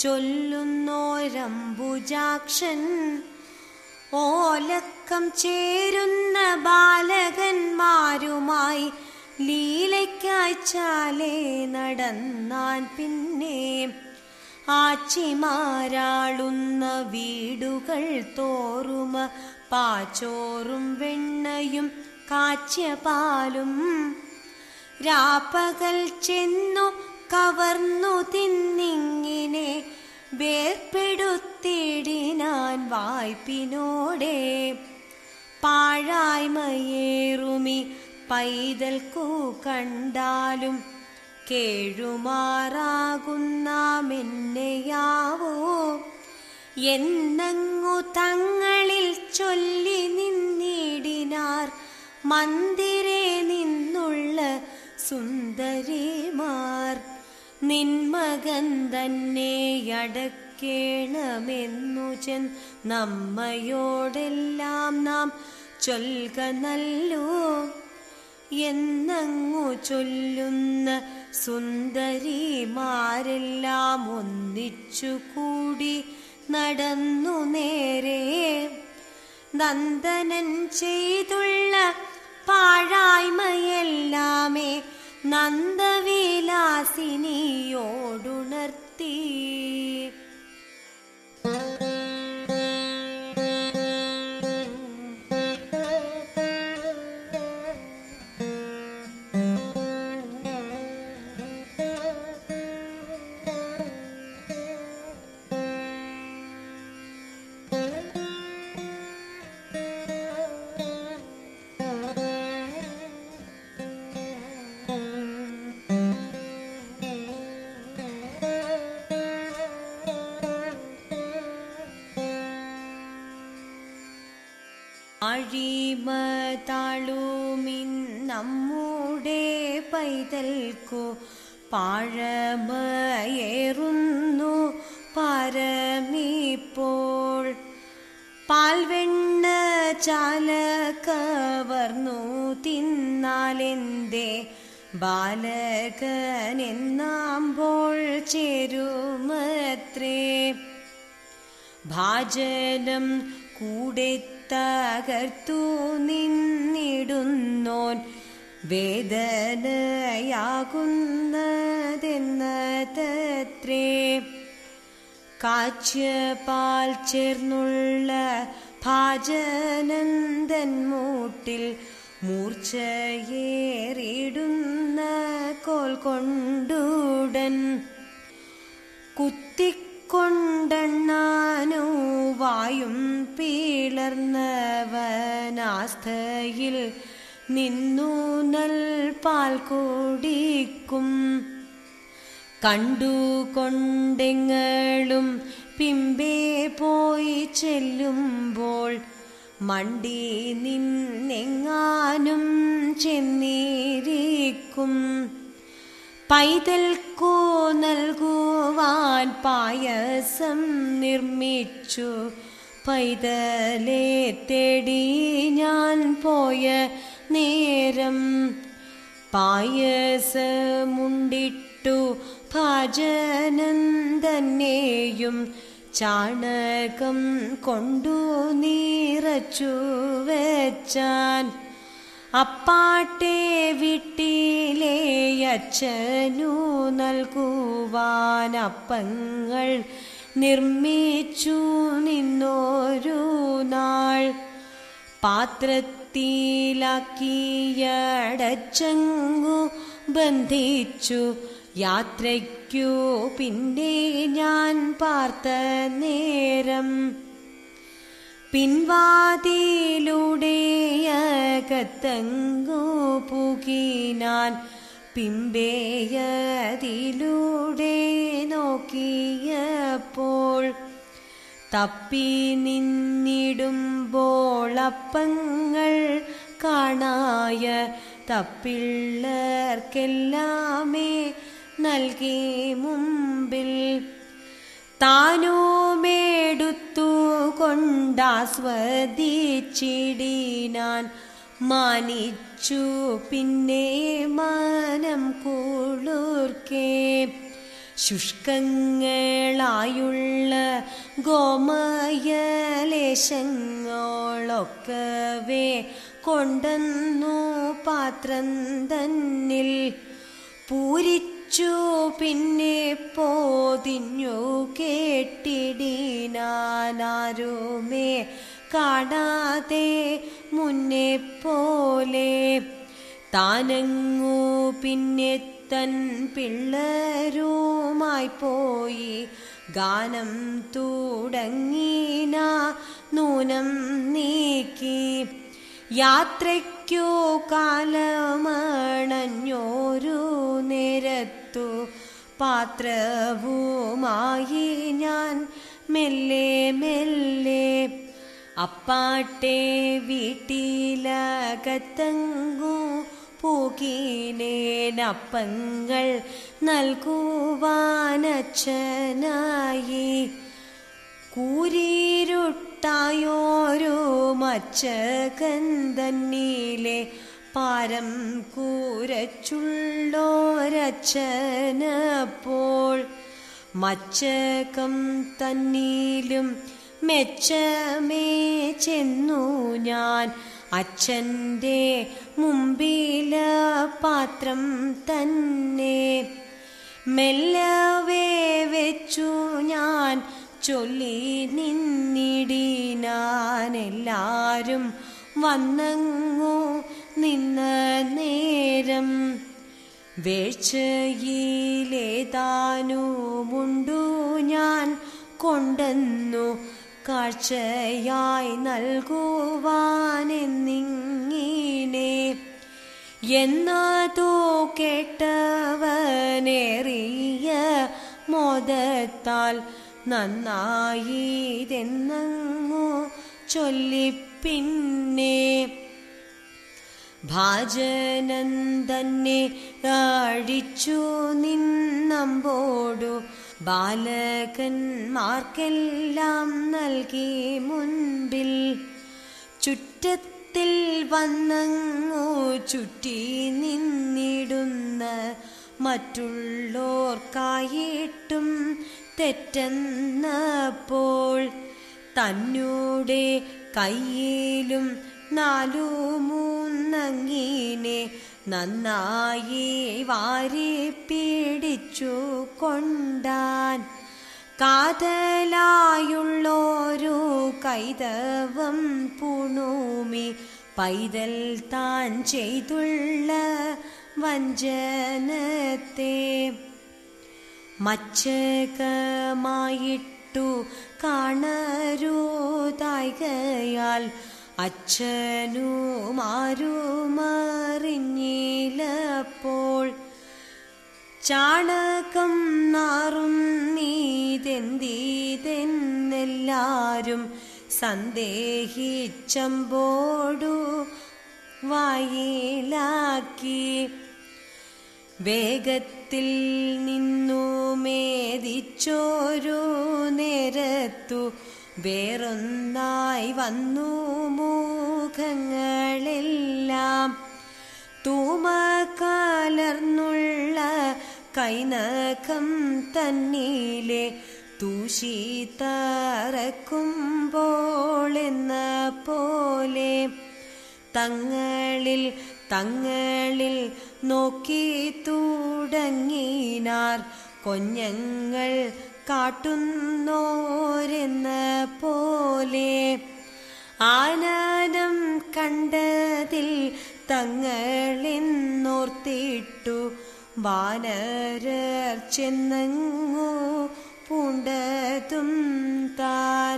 ചൊല്ലുന്നോരംബുജാക്ഷൻ. ഓലക്കം ചേരുന്ന ബാലകന്മാരുമായി ലീലയ്ക്കാച്ചാലേ നടന്നാൻ. പിന്നെ ആച്ചിമാരാളുന്ന വീടുകൾ തോറും പാച്ചോറും വെണ്ണയും കാച്ചപാലും രാപ്പകൽ ചെന്നു കവർന്നു തിന്നിങ്ങിനെ വേർപ്പെടുത്തിടിനാൻ വായ്പിനോടെ. പാഴായ്മയേറുമി പൈതൽക്കു കണ്ടാലും കേഴുമാറാകുന്നാമെന്നെയാവോ എന്നങ്ങു തങ്ങളിൽ ചൊല്ലി നിന്നിടിനാർ മന്ദിരേ നിന്നുള്ള സുന്ദരിമാർ. നിന്മകൻ തന്നെയടക്കേണമെന്നു ചെൻ നമ്മയോടെല്ലാം നാം ചൊൽക നല്ലോ എന്നങ്ങു ചൊല്ലുന്ന സുന്ദരിമാരെല്ലാം ഒന്നിച്ചു കൂടി നടന്നു നേരെ. നന്ദനൻ ചെയ്തുള്ള പാഴായ്മയെല്ലാമേ നന്ദവിലാസിനിയോടുണർത്തി. അഴിമതാളുമിൻ നമ്മുടെ പൈതൽക്കു പാഴമയേറുന്നു പരമിപ്പോൾ. പാൽവെണ്ണ ചാല കവർന്നു തിന്നാലെന്തേ ബാലകനെന്നാമ്പോൾ ചേരുമത്രേ. ഭാജനം കൂടെ തകർത്തു നിന്നിടുന്നോൻ വേദനയാകുന്നതെന്നതത്രേ. കാച്ചപാൽ ചേർന്നുള്ള ഭാജനന്ദൻ മൂട്ടിൽ മൂർച്ചയേറിടുന്ന കോൽ കൊണ്ടുടൻ കുത്തി കൊണ്ടണ്ണാനോ വായും പിളർന്നവനാസ്ഥയിൽ നിന്നു നൽപാൽ കുടിക്കും. കണ്ടുകൊണ്ടെങ്ങളും പിമ്പേ പോയി ചെല്ലുമ്പോൾ മണ്ടി നിന്നെങ്ങാനും ചെന്നിരിക്കും. പൈതൽക്കു നൽകുവാൻ പായസം നിർമ്മിച്ചു പൈതലെ തേടി ഞാൻ പോയ നേരം. പായസമുണ്ടിട്ടു ഭാജനന്ദനെയും ചാണകം കൊണ്ടു നിറച്ചു വെച്ചാൻ. അപ്പാട്ടെ വീട്ടിലെ അച്ഛനു നൽകുവാൻ അപ്പങ്ങൾ നിർമ്മിച്ചു നിന്നൊരു നാൾ. പാത്രത്തിലാക്കിയടച്ചങ്ങു ബന്ധിച്ചു യാത്രയ്ക്കു പിന്നെ ഞാൻ പാർത്ത നേരം. പിൻവാതിലൂടെയകത്തങ്ങു പുകിനാൻ പിമ്പേയതിലൂടെ നോക്കിയപ്പോൾ തപ്പി നിന്നിടുമ്പോളപ്പങ്ങൾ കാണായ തപ്പിള്ളർക്കെല്ലാമേ നൽകി മുമ്പിൽ താനോമേടുത്തു കൊണ്ടാസ്വദിച്ചിടിനാൻ മാനിച്ചു പിന്നെ മാനം കൂളുർക്കേ. ശുഷ്കങ്ങളായുള്ള ഗോമയലേശങ്ങളൊക്കവേ കൊണ്ടെന്നു പാത്രം തന്നിൽ പൂരിച്ചു പിന്നെ പോതിഞ്ഞു കേട്ടിടിനാനാരുമേ കാണാതെ മുന്നേ പോലെ. താനങ്ങു പിന്നെ തൻ പിള്ളേരുമായി പോയി ഗാനം തുടങ്ങിന നൂനം നീക്കി. യാത്രയ്ക്കു കാലമണഞ്ഞോരു നേരത്തു പാത്രവുമായി ഞാൻ മെല്ലെ മെല്ലെ. അപ്പാട്ടെ വീട്ടിലകത്തങ്ങു പൂകിനേനപ്പങ്ങൾ നൽകുവാനച്ഛനായി. കൂരിരുട്ടായോരു മച്ചകന്തന്നിലെ പാരം കൂരച്ചുള്ളോരച്ഛനപ്പോൾ മച്ചകം തന്നിലും മെച്ചമേ ചെന്നു ഞാൻ അച്ഛൻ്റെ മുമ്പില പാത്രം തന്നെ മെല്ലവേ വെച്ചു ഞാൻ ചൊല്ലി നിന്നിടിനാനെല്ലാരും വന്നങ്ങു നിന്ന നേരം. വേഴ്ചയിലേതാനുമുണ്ടു ഞാൻ കൊണ്ടെന്നു കാഴ്ചയായി നൽകുവാനെന്നിങ്ങിനെ. എന്നതോ കേട്ടവനേറിയ മോദത്താൽ നന്നായിതെന്നങ്ങു ചൊല്ലിപ്പിന്നെ. ഭാജനൻ തന്നെ അടിച്ചു നിന്നമ്പോടു ബാലകന്മാർക്കെല്ലാം നൽകി മുൻപിൽ. ചുറ്റത്തിൽ വന്നങ്ങോ ചുറ്റി നിന്നിടുന്ന മറ്റുള്ളോർക്കായിട്ടും തെറ്റെന്നപ്പോൾ തന്നൂടെ കയ്യിലും നാലു മൂന്നങ്ങിനെ നന്നായി വാരി പിടിച്ചു കൊണ്ടാൻ. കാതലായുള്ളോരു കൈതവം പൂണൂമി പൈതൽ താൻ ചെയ്തുള്ള വഞ്ചനത്തെ മച്ചകമായിട്ടു കാണരുതായികയാൽ അച്ഛനുമാരുമറിഞ്ഞിലപ്പോൾ. ചാണകം നാറും നീതെന്തീതെന്നെല്ലാരും സന്ദേഹിച്ചമ്പോടു വായിലാക്കി. വേഗത്തിൽ നിന്നു മേദിച്ചോരു നേരത്തു വേറൊന്നായി വന്നു മുഖങ്ങളെല്ലാം. തൂമകാലർന്നുള്ള കൈനഖം തന്നിലെ തൂശി തറക്കുമ്പോളെന്ന പോലെ തങ്ങളിൽ തങ്ങളിൽ നോക്കി തുടങ്ങിനാർ കൊഞ്ഞങ്ങൾ കാട്ടുന്നോരെന്ന പോലെ. ആനന്ദം കണ്ടതിൽ തങ്ങളെന്നോർത്തിട്ടു വാനരർ ചെന്നങ്ങു പൂണ്ടതും താൻ.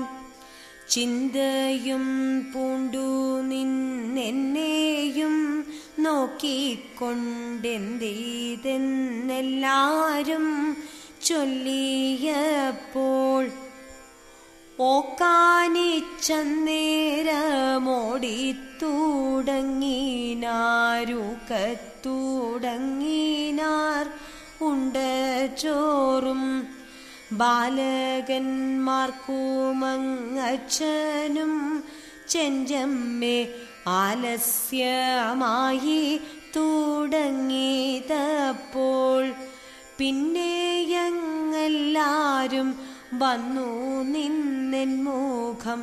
ചിന്തയും പൂണ്ടു നിന്നെന്നെയും നോക്കിക്കൊണ്ടെന്തീതെന്നെല്ലാരും ചൊല്ലിയപ്പോൾ ഓക്കാനിച്ചന്നേരമോടിത്തൂടങ്ങിനാരുക്കത്തൂടങ്ങിനാർ ഉണ്ട് ചോറും ബാലകന്മാർക്കുമങ്ങച്ചനും ചെഞ്ചമ്മേ ആലസ്യമായി തുടങ്ങിയപ്പോൾ പിന്നെ ഞങ്ങളെല്ലാവരും വന്നു നിന്നെൻ മുഖം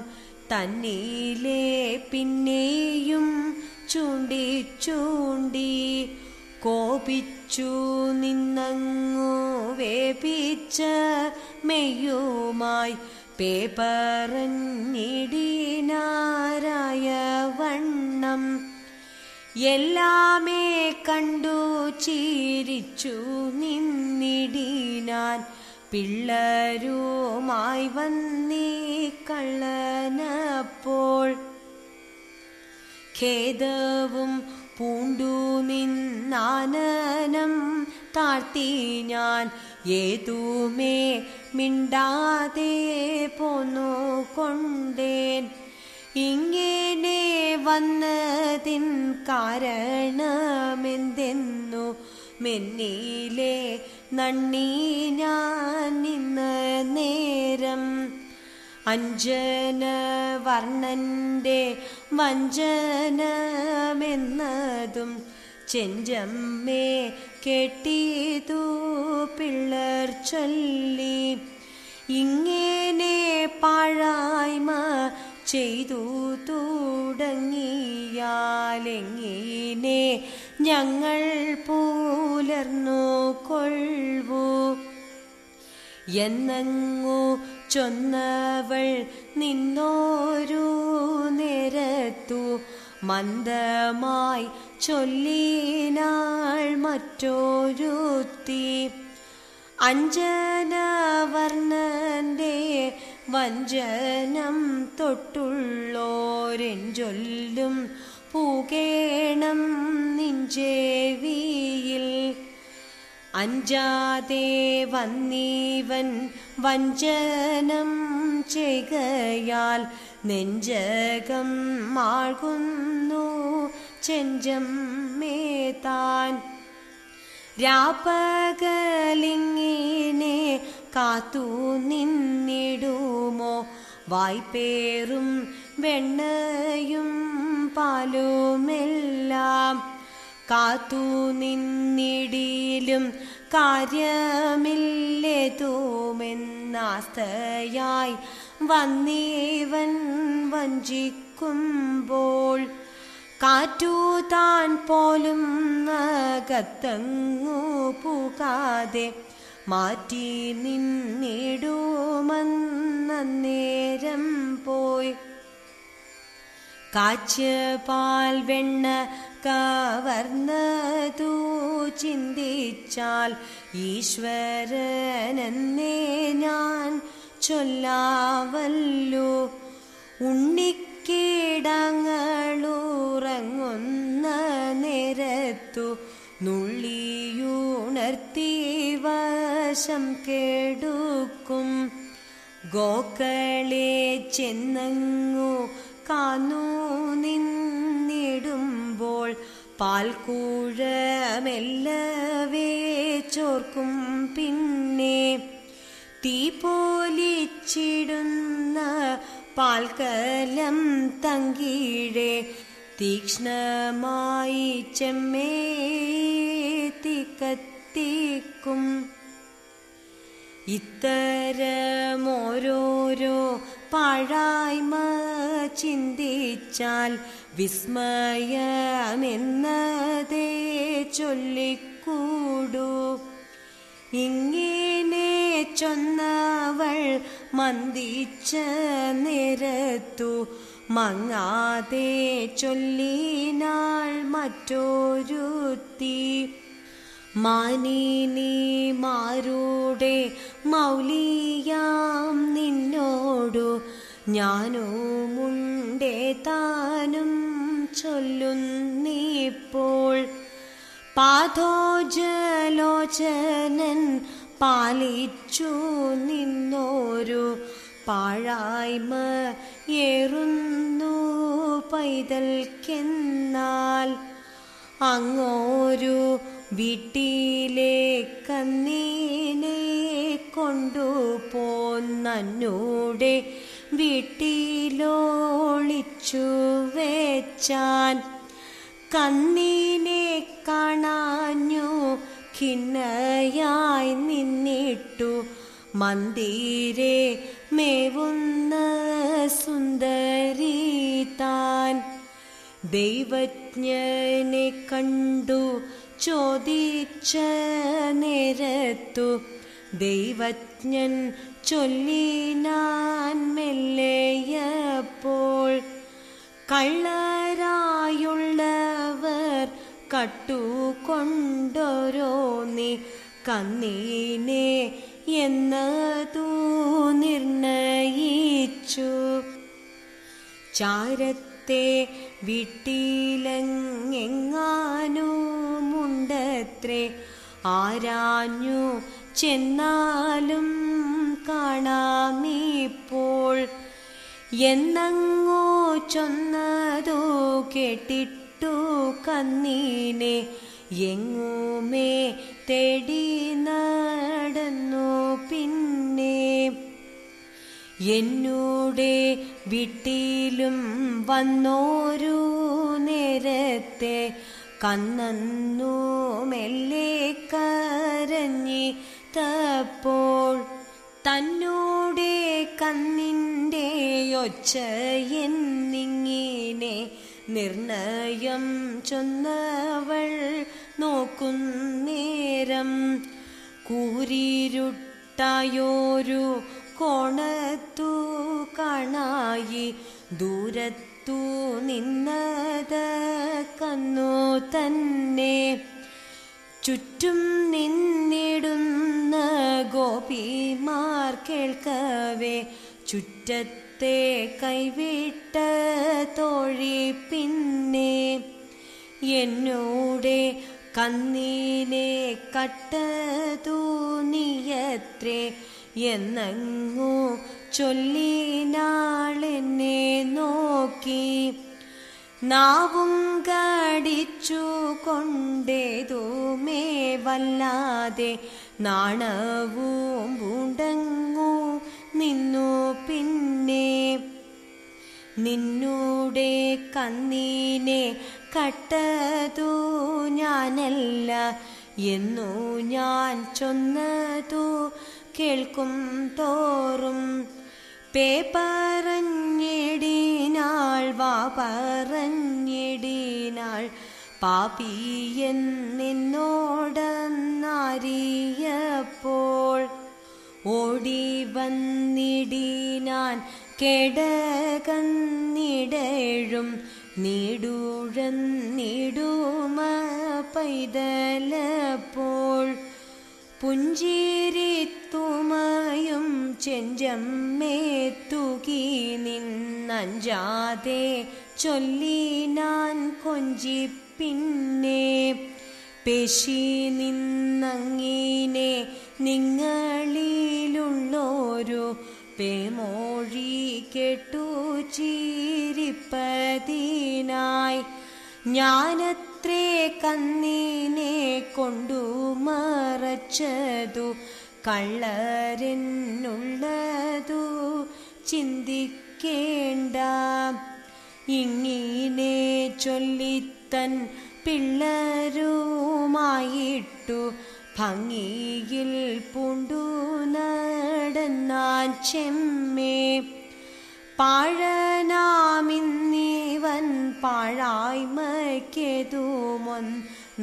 തന്നിലേ പിന്നെയും ചൂണ്ടി ചൂണ്ടി കോപിച്ചു നിന്നങ്ങു വേപിച്ച മെയ്യുമായി പേപ്പറഞ്ഞിടിനാരായ വണ്ണം എല്ലാമേ കണ്ടു ചിരിച്ചു നിന്നിടിനാൻ പിള്ളരുമായി വന്നീ കള്ളനപ്പോൾ ഖേദവും പൂണ്ടു നിന്നാനനം താഴ്ത്തി ഞാൻ ഏതുമേ മിണ്ടാതെ പോന്നു കൊണ്ടേൻ. ഇങ്ങനെ വന്നതിൻ കാരണമെന്തെന്നു മെന്നിലെ നന്ദി ഞാൻ ഇന്ന് നേരം അഞ്ജന വർണ്ണന്റെ വഞ്ചനമെന്നതും ചെഞ്ചമ്മേ കേട്ടിതു പിള്ളർ ചൊല്ലി. ഇങ്ങനെ പാഴായ്മ ചെയ്തു തുടങ്ങിയാലെങ്ങിനെ ഞങ്ങൾ പുലർന്നു കൊള്ളൂ എന്നങ്ങു ചൊന്നവൾ നിന്നോരു നേരത്തു മന്ദമായി ചൊല്ലിനാൾ മറ്റോരുത്തി. അഞ്ജനവർണ്ണന്റെ വഞ്ചനം തൊട്ടുള്ളോരെഞ്ചൊല്ലും പൂകേണം നിഞ്ചേവിയിൽ. അഞ്ചാതെ വന്നീവൻ വഞ്ചനം ചെയ്കയാൽ നെഞ്ചകം മാൾകുന്നു ചെഞ്ചമ്മേ താൻ. രാപ്പകലിങ്ങിനെ കാത്തു നിന്നിടുമോ വായ്പേറും വെണ്ണയും പാലുമെല്ലാം കാത്തു നിന്നിടിലും കാര്യമില്ലെതുമെന്നാസ്ഥയായി വന്നീവൻ വഞ്ചിക്കുമ്പോൾ കാറ്റു താൻ പോലും അകത്തങ്ങു പുകാതെ മാറ്റി നിന്നിടുമെന്നേരം പോയി. കാച്ചപാൽ വെണ്ണ കവർന്നതു ചിന്തിച്ചാൽ ഈശ്വരനെന്നേ ഞാൻ ചൊല്ലാവല്ലോ. ഉണ്ണിക്കീടങ്ങളുറങ്ങുന്ന നേരത്തു നുള്ളിയുണർത്തി വശം കെടുക്കും ഗോക്കളെ ചെന്നങ്ങു കാന്നു നിന്നിടുമ്പോൾ പാൽക്കൂഴമെല്ലവേ ചോർക്കും. പിന്നെ തീപോലിച്ചിടുന്ന പാൽക്കലം തങ്കീഴെ തീക്ഷ്ണമായി ചെമ്മേത്തി കത്തിക്കും. ഇത്തരമോരോരോ പാഴായ്മ ചിന്തിച്ചാൽ വിസ്മയമെന്നതേ ചൊല്ലിക്കൂടൂ. ഇങ്ങനെ ചൊന്നവൾ മന്ദിച്ച നേരത്തു മങ്ങാതെ ചൊല്ലിനാൾ മറ്റോരുത്തി. മാനിനിമാരുടെ മൗലിയാം നിന്നോടു ഞാനുമുണ്ടേ താനും ചൊല്ലുന്നിപ്പോൾ. പാദോജലോചനൻ പാലിച്ചു നിന്നോരു പാഴായ്മ ഏറുന്നു പൈതൽക്കെന്നാൽ അങ്ങോരു വീട്ടിലേക്കന്നീനെ കൊണ്ടുപോന്നന്നൂടെ വീട്ടിലോളിച്ചു വെച്ചാൻ കന്നീനെ കാണാഞ്ഞു ഖിന്നയായി നിന്നിട്ടു മന്ദിരേ മേവുന്ന സുന്ദരി താൻ ദൈവജ്ഞനെ കണ്ടു ചോദിച്ച നേരത്തു ദൈവജ്ഞൻ ചൊല്ലിനാൻ മെല്ലയപ്പോൾ കള്ളരായുള്ളവർ കട്ടുകൊണ്ടോരോന്നി കന്നീനെ എന്നതു നിർണയിച്ചു. ചാരത്തെ വിട്ടിലങ്ങെങ്ങാനുമുണ്ടത്രേ ആരാഞ്ഞു ചെന്നാലും കാണാമിപ്പോൾ എന്നങ്ങോ ചൊന്നതോ കേട്ടിട്ടു കന്നീനെ എങ്ങുമേ തേടി നടന്നു. പിന്നെ എന്നൂടെ വീട്ടിലും വന്നോരു നേരത്തെ കന്നന്നു മെല്ലെ കരഞ്ഞി തപ്പോൾ തന്നോടെ കന്നിൻ്റെ ഒച്ചയെന്നിങ്ങനെ നിർണയം ചൊന്നവൾ നോക്കുന്നേരം കൂരിരുട്ടായോരു കോണത്തു കാണായി ദൂരത്തു നിന്നത് കന്നു തന്നെ. ചുറ്റും നിന്നിടുന്ന ഗോപിമാർ കേൾക്കവേ ചുറ്റത്തെ കൈവിട്ട തോഴി പിന്നെ എന്നോടെ കന്നീനെ കട്ടതു നീയത്രേ എന്നങ്ങു ചൊല്ലിനാളെന്നെ നോക്കി നാവും കടിച്ചു കൊണ്ടേതുമേ വല്ലാതെ നാണവും പൂണ്ടങ്ങു നിന്നു. പിന്നെ നിന്നൂടെ കന്നീനെ കട്ടതു ഞാനല്ല എന്നു ഞാൻ ചൊന്നതു കേൾക്കും തോറും പേ പറഞ്ഞിടിനാൾ വാ പറഞ്ഞിടിനാൾ പാപിയൻ നിന്നോടന്നറിയപ്പോൾ ഓടി വന്നിടിനാൻ കേടകന്നിടഴും നീടൂഴന്നിടുമ പൈതലപ്പോൾ പുഞ്ചിരിത്തുമയും ചെഞ്ചമ്മേത്തുകി നിന്നഞ്ചാതെ ചൊല്ലിനാൻ കൊഞ്ചി പിന്നെ പേശി നിന്നങ്ങിനെ നിങ്ങളിലുള്ളോരു പേമോഴി കേട്ടു ചിരിപ്പതിനായി ഞാനത്രേ കന്നീനെ കൊണ്ടു മറച്ചതു കള്ളരെന്നുള്ളതു ചിന്തിക്കേണ്ട. ഇങ്ങിനെ ചൊല്ലിത്തൻ പിള്ളരുമായിട്ടു ഭംഗിയിൽ പൂണ്ടു നടന്നാൻ ചെമ്മേ. പാഴനാമിന്നിവൻ പാഴായ്മയ്ക്കെതുമൊൻ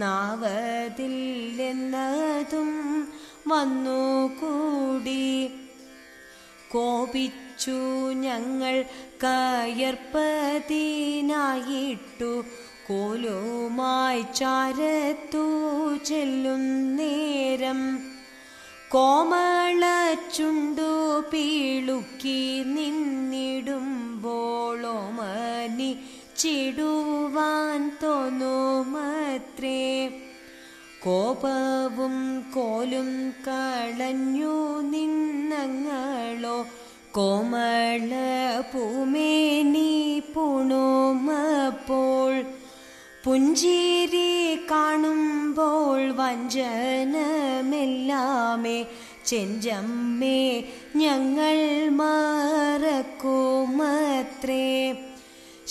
നാവതില്ലെന്നതും വന്നു കൂടി. കോപിച്ചു ഞങ്ങൾ കയർപ്പതിനായിട്ടു കോലുമായി ചാരത്തു ചെല്ലുന്നേരം കോമള ചുണ്ടു പീളുക്കി നിന്നിടുമ്പോളോമനി ചിടുവാൻ തോന്നുമത്രേ. കോപവും കോലും കളഞ്ഞു നിന്നങ്ങളോ कोमल पूमेनी पुणुमपोल पुंजीरी काणुम्पोल वंजनमेल्लामे ചെഞ്ചമ്മേ ഞങ്ങൾ മറക്കുമത്രേ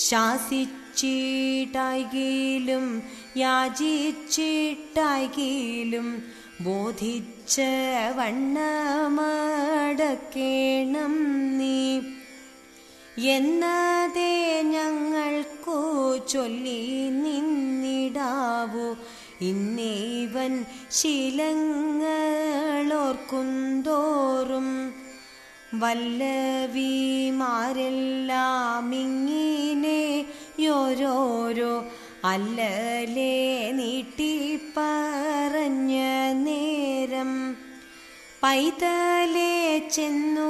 ശാസിച്ചിട്ടായിലും യാചിച്ചിട്ടായിലും ബോധിച്ച വണ്ണമടക്കേണം നീ എന്നതേ ഞങ്ങൾക്കു ചൊല്ലി നിന്നിടാവൂ ഇന്നേവൻ ശീലങ്ങളോർക്കുന്തോറും വല്ലവിമാരെല്ലാം ഇങ്ങനെ യോരോരോ അല്ലലേ നീട്ടിപ്പറഞ്ഞ നേരം പൈതലേ ചെന്നു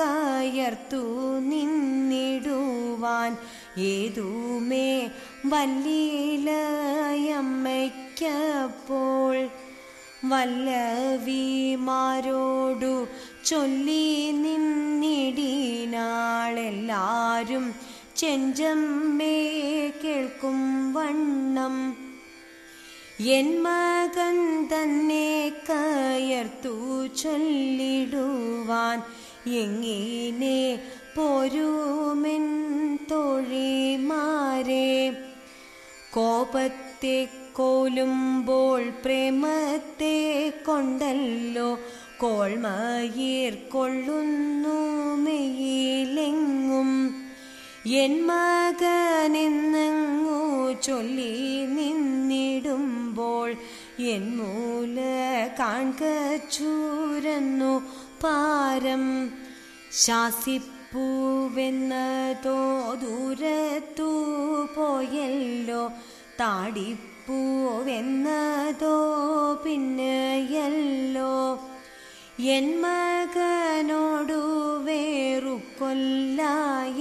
കയർത്തു നിന്നിടുവാൻ ഏതുമേ വല്ലിലയമ്മയ്ക്ക് പ്പോൾ വല്ലവിമാരോടു ചൊല്ലി നിന്നിടീനാളെല്ലാരും ചെഞ്ചമ്മേ കേൾക്കും വണ്ണം എൻ മകൻ തന്നെ കയർത്തു ചൊല്ലിടുവാൻ എങ്ങനെ പോരുമെൻ തോഴിമാരെ കോപത്തെ കോലുമ്പോൾ പ്രേമത്തെ കൊണ്ടല്ലോ കോൾമയീർ കൊള്ളുന്നു മെയ്യിലെങ്ങും എൻ മകനെന്നങ്ങു ചൊല്ലി നിന്നിടുമ്പോൾ എൻ മൂല കാൺകച്ചൂരന്നു പാരം ശാസിപ്പൂവെന്നതോ ദൂരത്തു പോയല്ലോ താടി പൂവെന്നതോ പിന്നെയല്ലോ എൻ മകനോടു വേറുക്കൊല്ല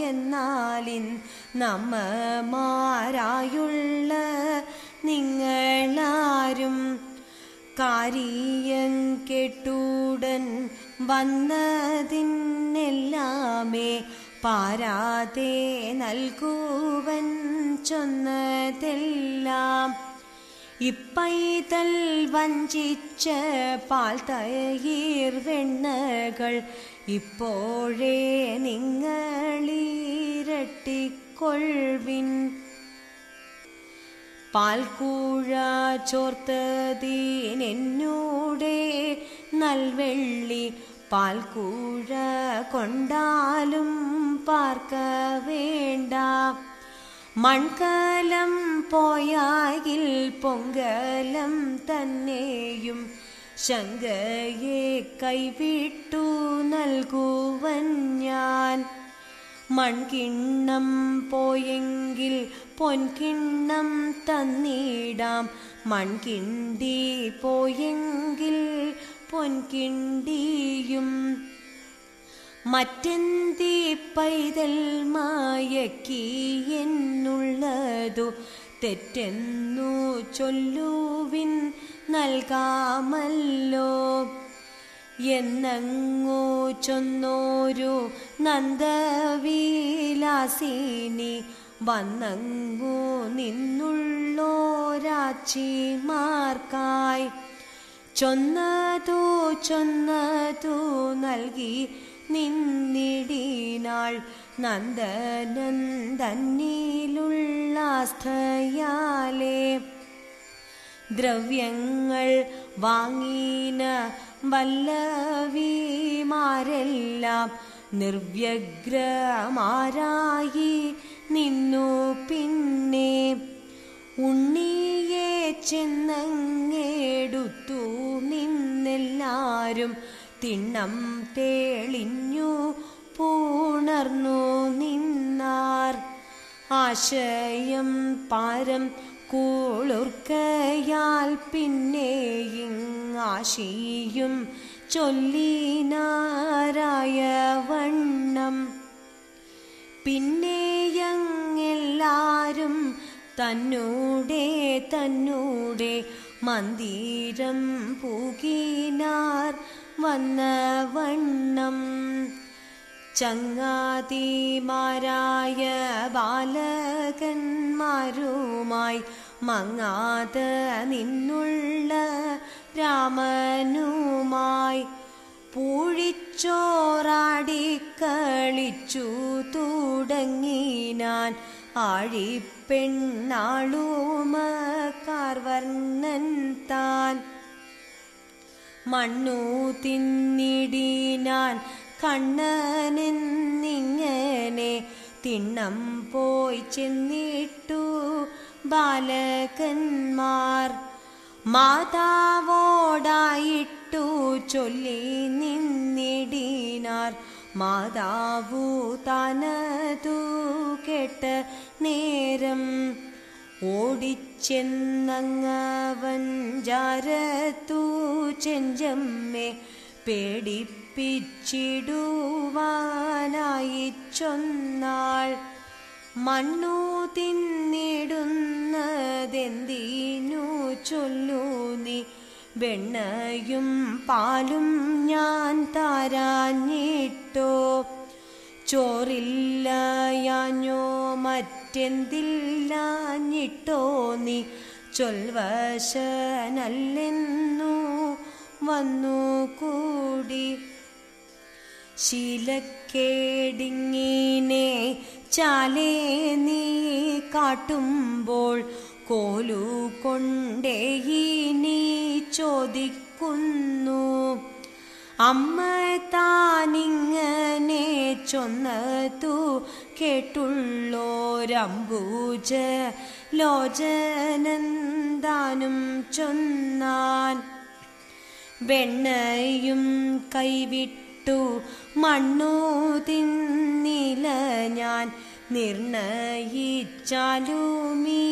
എന്നാലിൻ നമ്മമാരായുള്ള നിങ്ങളാരും കാര്യം കേട്ടുടൻ വന്നതിനെല്ലാമേ പാരാതെ നൽകുവൻ ചൊന്നതെല്ലാം ഇപ്പൈതൽ വഞ്ചിച്ച പാൽ തൈർ വെണ്ണകൾ ഇപ്പോഴേ നിങ്ങളിരട്ടിക്കൊൾവിൻ പാൽക്കൂഴ ചോർത്തതിനെന്നൂടെ നൽവെള്ളി പാൽക്കൂഴ കൊണ്ടാലും പാർക്ക വേണ്ട മൺകലം പോയാകിൽ പൊങ്കലം തന്നെയും ശങ്കയെ കൈവിട്ടു നൽകുവൻ ഞാൻ മൺകിണ്ണം പോയെങ്കിൽ പൊൻകിണ്ണം തന്നിടാം മൺകിണ്ടി പോയെങ്കിൽ പൊൻകിണ്ടിയും മറ്റെന്തീ പൈതൽ മായക്കി എന്നുള്ളതു തെറ്റെന്നു ചൊല്ലുവിൻ നൽകാമല്ലോ എന്നങ്ങോ ചൊന്നോരു നന്ദവിലാസിനി വന്നങ്ങോ നിന്നുള്ളോരാച്ചിമാർക്കായി ചൊന്നതു ചൊന്നതു നൽകി നിന്നിടീനാൾ നന്ദനന്ദനിലുള്ള ആസ്ഥയാലേ ദ്രവ്യങ്ങൾ വാങ്ങിന വല്ലവിമാരെല്ലാം നിർവ്യഗ്രമാരായി നിന്നു പിന്നെ ഉണ്ണിയെ ചെന്നങ്ങെടുത്തു നിന്നെല്ലാരും തിണ്ണം തേളിഞ്ഞു പൂണർന്നു നിന്നാർ ആശയം പാരം കൂളുർക്കയാൽ പിന്നെയിങ്ങാശിയും ചൊല്ലിനാരായ വണ്ണം പിന്നെയങ്ങെല്ലാരും തന്നൂടെ തന്നൂടെ മന്ദിരം പൂകിനാർ വന്ന വണ്ണം ചങ്ങാതിമാരായ ബാലകന്മാരുമായി മങ്ങാതെ നിന്നുള്ള രാമനുമായി പൂഴിച്ചോറാടിക്കളിച്ചു തുടങ്ങിനാൻ ആഴിപ്പെണ്ണാളുമക്കാർവർണ്ണൻ താൻ. മണ്ണു തിന്നിടിനാൻ കണ്ണനെന്നിങ്ങനെ തിണ്ണം പോയി ചെന്നിട്ടു ബാലകന്മാർ. മാതാവോടായിട്ടു ചൊല്ലി നിന്നിടിനാർ മാതാവു തനതു കേട്ട നേരം ഓടിച്ചെന്നങ്ങവൻ ജാരത്തു ചെഞ്ചമ്മേ പേടിപ്പിച്ചിടുവാനായി ചൊന്നാൾ. മണ്ണു തിന്നിടുന്നതെന്തിനു ചൊല്ലു നീ, വെണ്ണയും പാലും ഞാൻ താരാഞ്ഞിട്ടോ, ചോറില്ലയാഞ്ഞോ മറ്റെന്തില്ലാഞ്ഞിട്ടോ നീ ചൊൽവശനല്ലെന്നു വന്നു കൂടി. ശീലക്കേടിങ്ങിനെ ചാലേ നീ കാട്ടുമ്പോൾ കോലു കൊണ്ടേ നീ ചോദിക്കുന്നു. അമ്മ താനിങ്ങനെ ചൊന്നതു കേട്ടുള്ളോരംബൂജ ലോചനന്ദാനും ചൊന്നാൻ. വെണ്ണയും കൈവിട്ടു മണ്ണു തിന്നില ഞാൻ, നിർണയിച്ചാലുമീ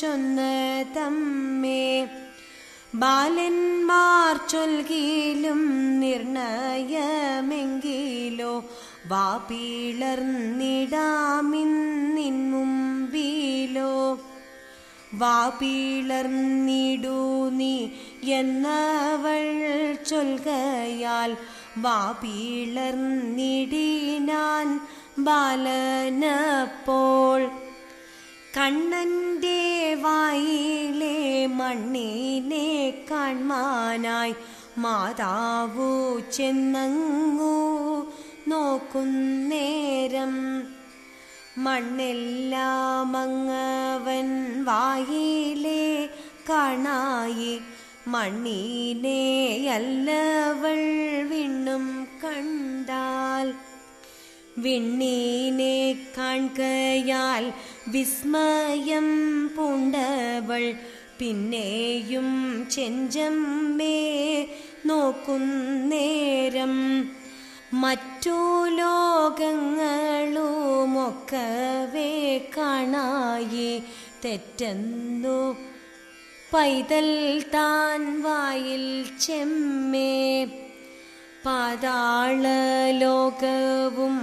ചൊന്ന തമ്മേ. ബാലന്മാർ ചൊൽകിലും നിർണയമെങ്കിലോ വാ പിളർന്നിടാമിന്നിൻമുമ്പിലോ, വാ പിളർന്നിടൂ നീ എന്നവൾ ചൊൽകയാൽ വാ പിളർന്നിടിനാൻ ബാലനപ്പോൾ. കണ്ണൻ്റെ വായിലെ മണ്ണിനെ കാൺമാനായി മാതാവു ചെന്നങ്ങു നോക്കുന്നേരം മണ്ണെല്ലാമങ്ങവൻ വായിലെ കാണായി മണ്ണിനെയല്ലവൾ വിണ്ണും കണ്ടാൽ. വിണ്ണീനെ കാൺകയാൽ വിസ്മയം പൂണ്ടവൾ പിന്നെയും ചെഞ്ചമ്മേ നോക്കുന്നേരം. മറ്റു ലോകങ്ങളുമൊക്കവേ കാണായി തെറ്റെന്നു പൈതൽ താൻ വായിൽ ചെമ്മേ. പാതാള ലോകവും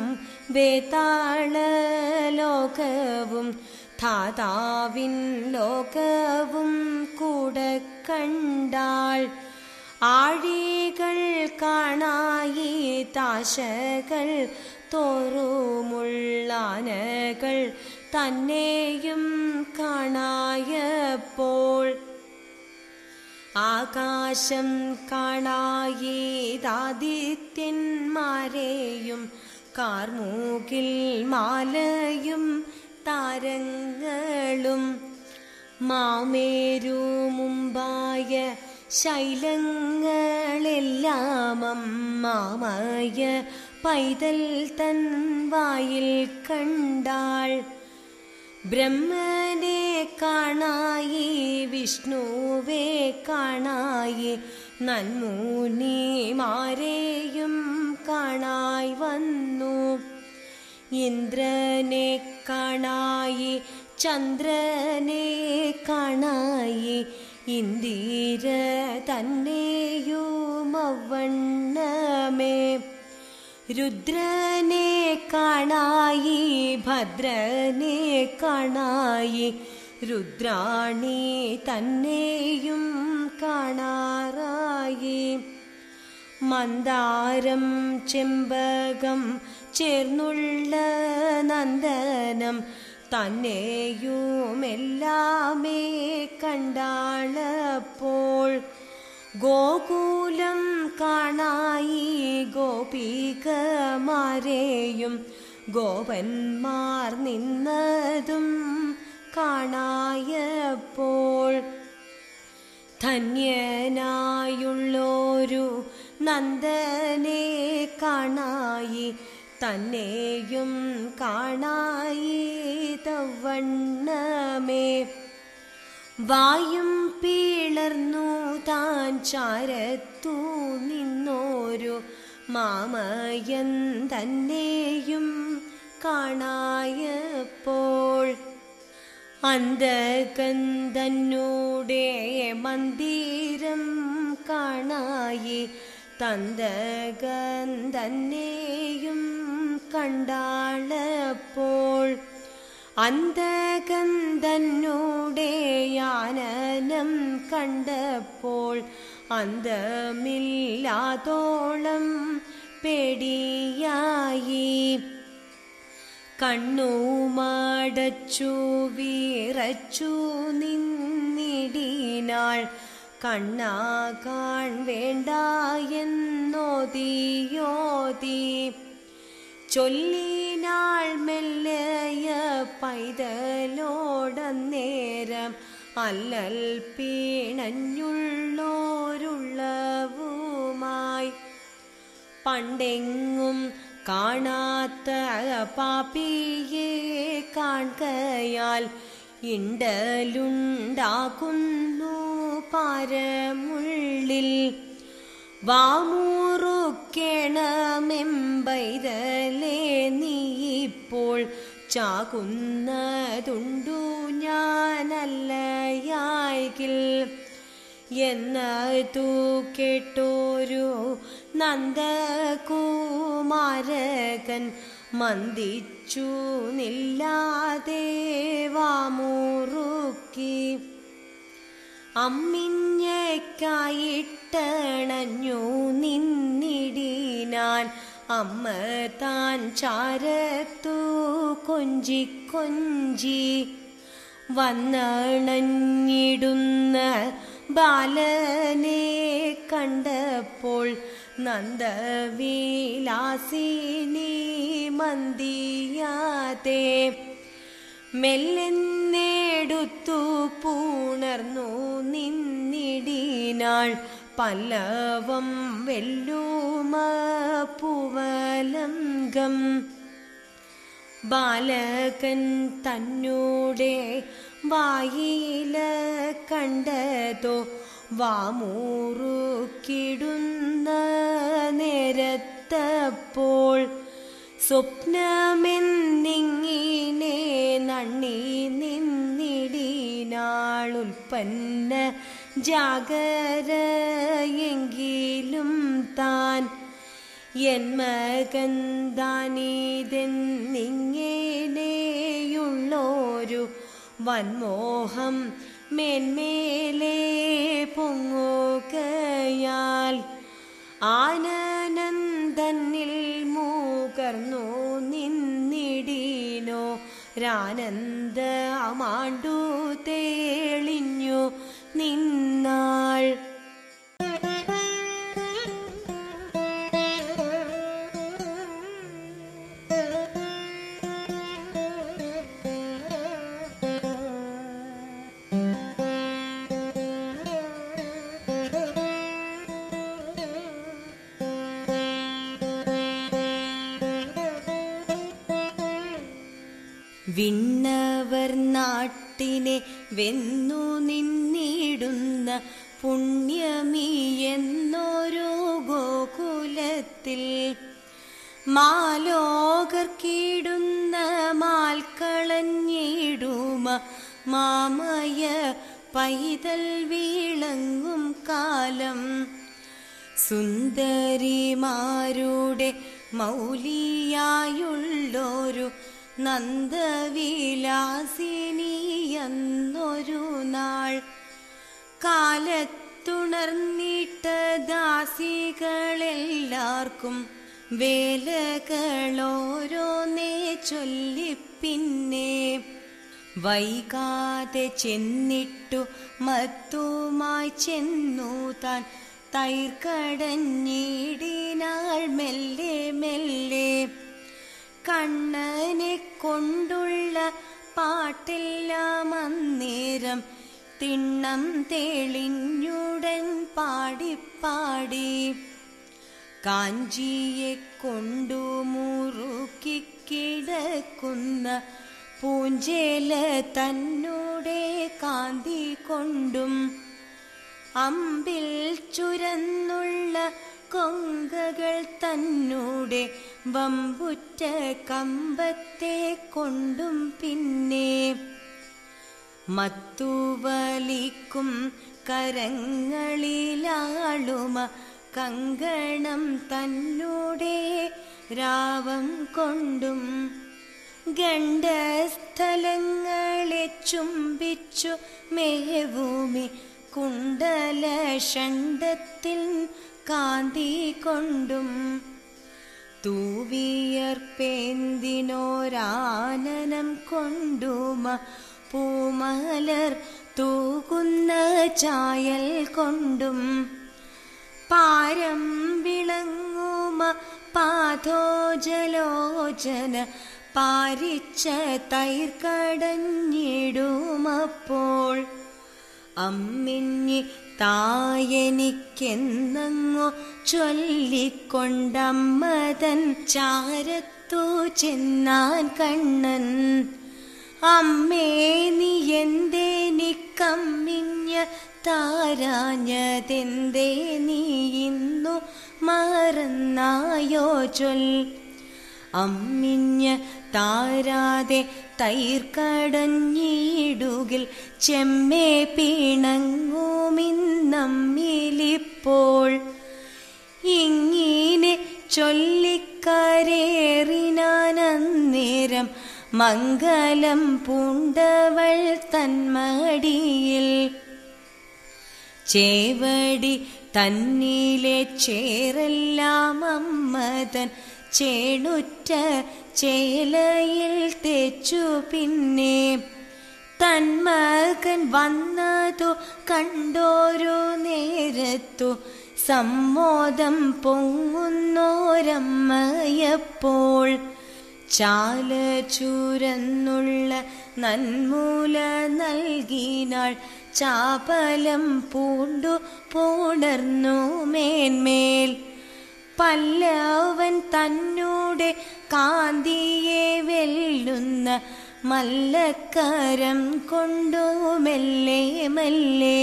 വേതാള ലോകവും ധാതാവിൻ ലോകവും കൂടെ കണ്ടാൾ. ആഴികൾ കാണായി താശകൾ തോറുമുള്ളാനകൾ തന്നെയും കാണായപ്പോൾ. ആകാശം കാണായേതാദിത്യന്മാരെയും കാർമൂകിൽ മാലയും താരങ്ങളും മാമേരു മുമ്പായ ശൈലങ്ങളെല്ലാം അമ്മായ പൈതൽ തൻ വായിൽ കണ്ടാൾ. ബ്രഹ്മനെ കാണായി വിഷ്ണുവെ കാണായി നന്മൂനിമാരെയും കാണായി വന്നു. ഇന്ദ്രനെ കാണായി ചന്ദ്രനെ കാണായി ഇന്ദിര തന്നെയുമവണ്ണമേ. രുദ്രനെ കാണായി ഭദ്രനെ കാണായി രുദ്രാണി തന്നെയും കാണാറായി. മന്ദാരം ചെമ്പകം ചേർന്നുള്ള നന്ദനം തന്നെയുമെല്ലാമേ കണ്ടാളപ്പോൾ ഗോകുലം കാണായി ഗോപികമാരെയും ഗോപന്മാർ നിന്നതും കാണായപ്പോൾ ധന്യനായുള്ളൊരു നന്ദനെ കാണായി തന്നെയും കാണായി തവണ്ണമേ. വായും പിളർന്നു താൻ ചാരത്തു നിന്നോരു മാമയൻ തന്നെയും കാണായപ്പോൾ അന്ധകന്ധനോടെ മന്ദിരം കാണായി തന്തകൻ തന്നെയും കണ്ടാളപ്പോൾ അന്ധകന്ധനോടെ ആനനം കണ്ടപ്പോൾ അന്തമില്ലാതോളം പേടിയായി കണ്ണുമടച്ചു വീറച്ചു നിന്നിടിനാൾ കണ്ണാകാൻ വേണ്ട എന്നോതിയോതി ചൊല്ലിനാൾ മെല്ലയ പൈതലോടന്നേരം അല്ലൽ പീണഞ്ഞുള്ളോരുള്ളവുമായി പണ്ടെങ്ങും കാണാത്ത പാപിയെ കാൺകയാൽ ഇണ്ടലുണ്ടാക്കുന്നു പരമുള്ളിൽ. വാമൂറുക്കണമെമ്പൈതലേ നീയിപ്പോൾ ചാകുന്നതുണ്ടു ഞാനല്ലയായിൽ എന്നതു കേട്ടോരു നന്ദകുമാരകൻ മന്ദിച്ചു നില്ലാതെ വാമൂറുക്കി. അമ്മിഞ്ഞക്കായിട്ടണഞ്ഞു നിന്നിടിനാൻ അമ്മ താൻ ചാരത്തു കൊഞ്ചി കൊഞ്ചി വന്നണഞ്ഞിടുന്ന ബാലനെ കണ്ടപ്പോൾ നന്ദവിലാസിനി മന്ദിയാതെ മെല്ലെന്നെടുത്തു പൂണർന്നു നിന്നിടിനാൾ പല്ലവം വെല്ലുമ പൂവലംഗം. ബാലകൻ തന്നൂടെ വായില കണ്ടതോ വാമൂറുക്കിടുന്ന നേരത്തപ്പോൾ സ്വപ്നമെന്നിങ്ങിനെ നണ്ണി നിന്നിടിനാളുൽപ്പന്ന ജാഗരയെങ്കിലും താൻ എൻ മകൻ താനീതെന്നിങ്ങനെയുള്ളോരു വൻമോഹം മേന്മേലേ പൊങ്ങുകയാൽ ആനന്ദനിൽ മൂകർന്നു നിന്നിടീനോ രാനന്ദമാണ്ടു തേളിഞ്ഞു നിന്നാൾ. വിണ്ണവർ നാട്ടിനെ വെന്നു നിന്നിടുന്ന പുണ്യമീ എന്നോരോ ഗോകുലത്തിൽ മാലോകർക്കിടുന്ന മാൽക്കളഞ്ഞിടുമ മാമയ പൈതൽ വീളങ്ങും കാലം സുന്ദരിമാരുടെ മൗലിയായുള്ളൊരു നന്ദവിലാസിനിയെന്നൊരു നാൾ കാലത്തുണർന്നിട്ട ദാസികളെല്ലാവർക്കും വേലകളോരോന്നേ ചൊല്ലിപ്പിന്നെ വൈകാതെ ചെന്നിട്ടു മത്തുമായി ചെന്നു താൻ തൈർക്കടഞ്ഞിടിനാൾ മെല്ലെ മെല്ലെ കണ്ണനെ കൊണ്ടുള്ള പാട്ടെല്ലാം അന്നേരം തിണ്ണം തെളിഞ്ഞുടൻ പാടിപ്പാടി കാഞ്ചിയെ കൊണ്ടു മുറുക്കിക്കിടക്കുന്ന പൂഞ്ചേല തന്നോടെ കാന്തി കൊണ്ടും അമ്പിൽ ചുരന്നുള്ള കൊങ്കകൾ തന്നോടെ വമ്പുറ്റ കമ്പത്തെ കൊണ്ടും പിന്നെ മത്തുവലിക്കും കരങ്ങളിലാളുമ കങ്കണം തന്നോടെ രാവം കൊണ്ടും ഗണ്ഡസ്ഥലങ്ങളെ ചുംബിച്ചു മേവൂമി കുണ്ടല ഷണ്ടത്തിൽ കാന്തി കൊണ്ടും തൂവിയർപ്പേന്തിനോരാനനം കൊണ്ടുമ പൂമലർ തൂകുന്ന ചായൽ കൊണ്ടും പാരം വിളങ്ങുമ പാദോജലോചന പാരിച്ച തൈർക്കടഞ്ഞിടുമപ്പോൾ അമ്മിഞ്ഞി തായനിക്കെന്നങ്ങോ ചൊല്ലിക്കൊണ്ടമ്മതൻ ചാരത്തു ചെന്നാൻ കണ്ണൻ അമ്മേ നീ എന്തേ നിക്കമ്മിഞ്ഞ താരാഞ്ഞതെന്തേ നീ ഇന്നു മറന്നായോ ചൊൽ അമ്മിഞ്ഞ താരാതെ തൈർക്കടഞ്ഞിടുകിൽ ചെമ്മേ പിണങ്ങുമിന്നമ്മിലിപ്പോൾ ഇങ്ങനെ ചൊല്ലിക്കരേറിനാനന്നേരം മംഗലം പൂണ്ടവൾ തന്മടിയിൽ ചേവടി തന്നിലെ ചേരെല്ലാം അമ്മതൻ ചേണുറ്റ ചേലയിൽ തെച്ചു പിന്നെ തന്മകൻ വന്നതു കണ്ടോരു നേരത്തു സമ്മോദം പൊങ്ങുന്നോരമ്മയപ്പോൾ ചാല ചുരന്നുള്ള നന്മൂല നൽകിനാൾ ചാപലം പൂണ്ടു പൂണർന്നു മേന്മേൽ പല്ലവൻ തന്നോടെ കാന്തിയെ വെല്ലുന്ന മല്ലക്കരം കൊണ്ടു മെല്ലെ മെല്ലെ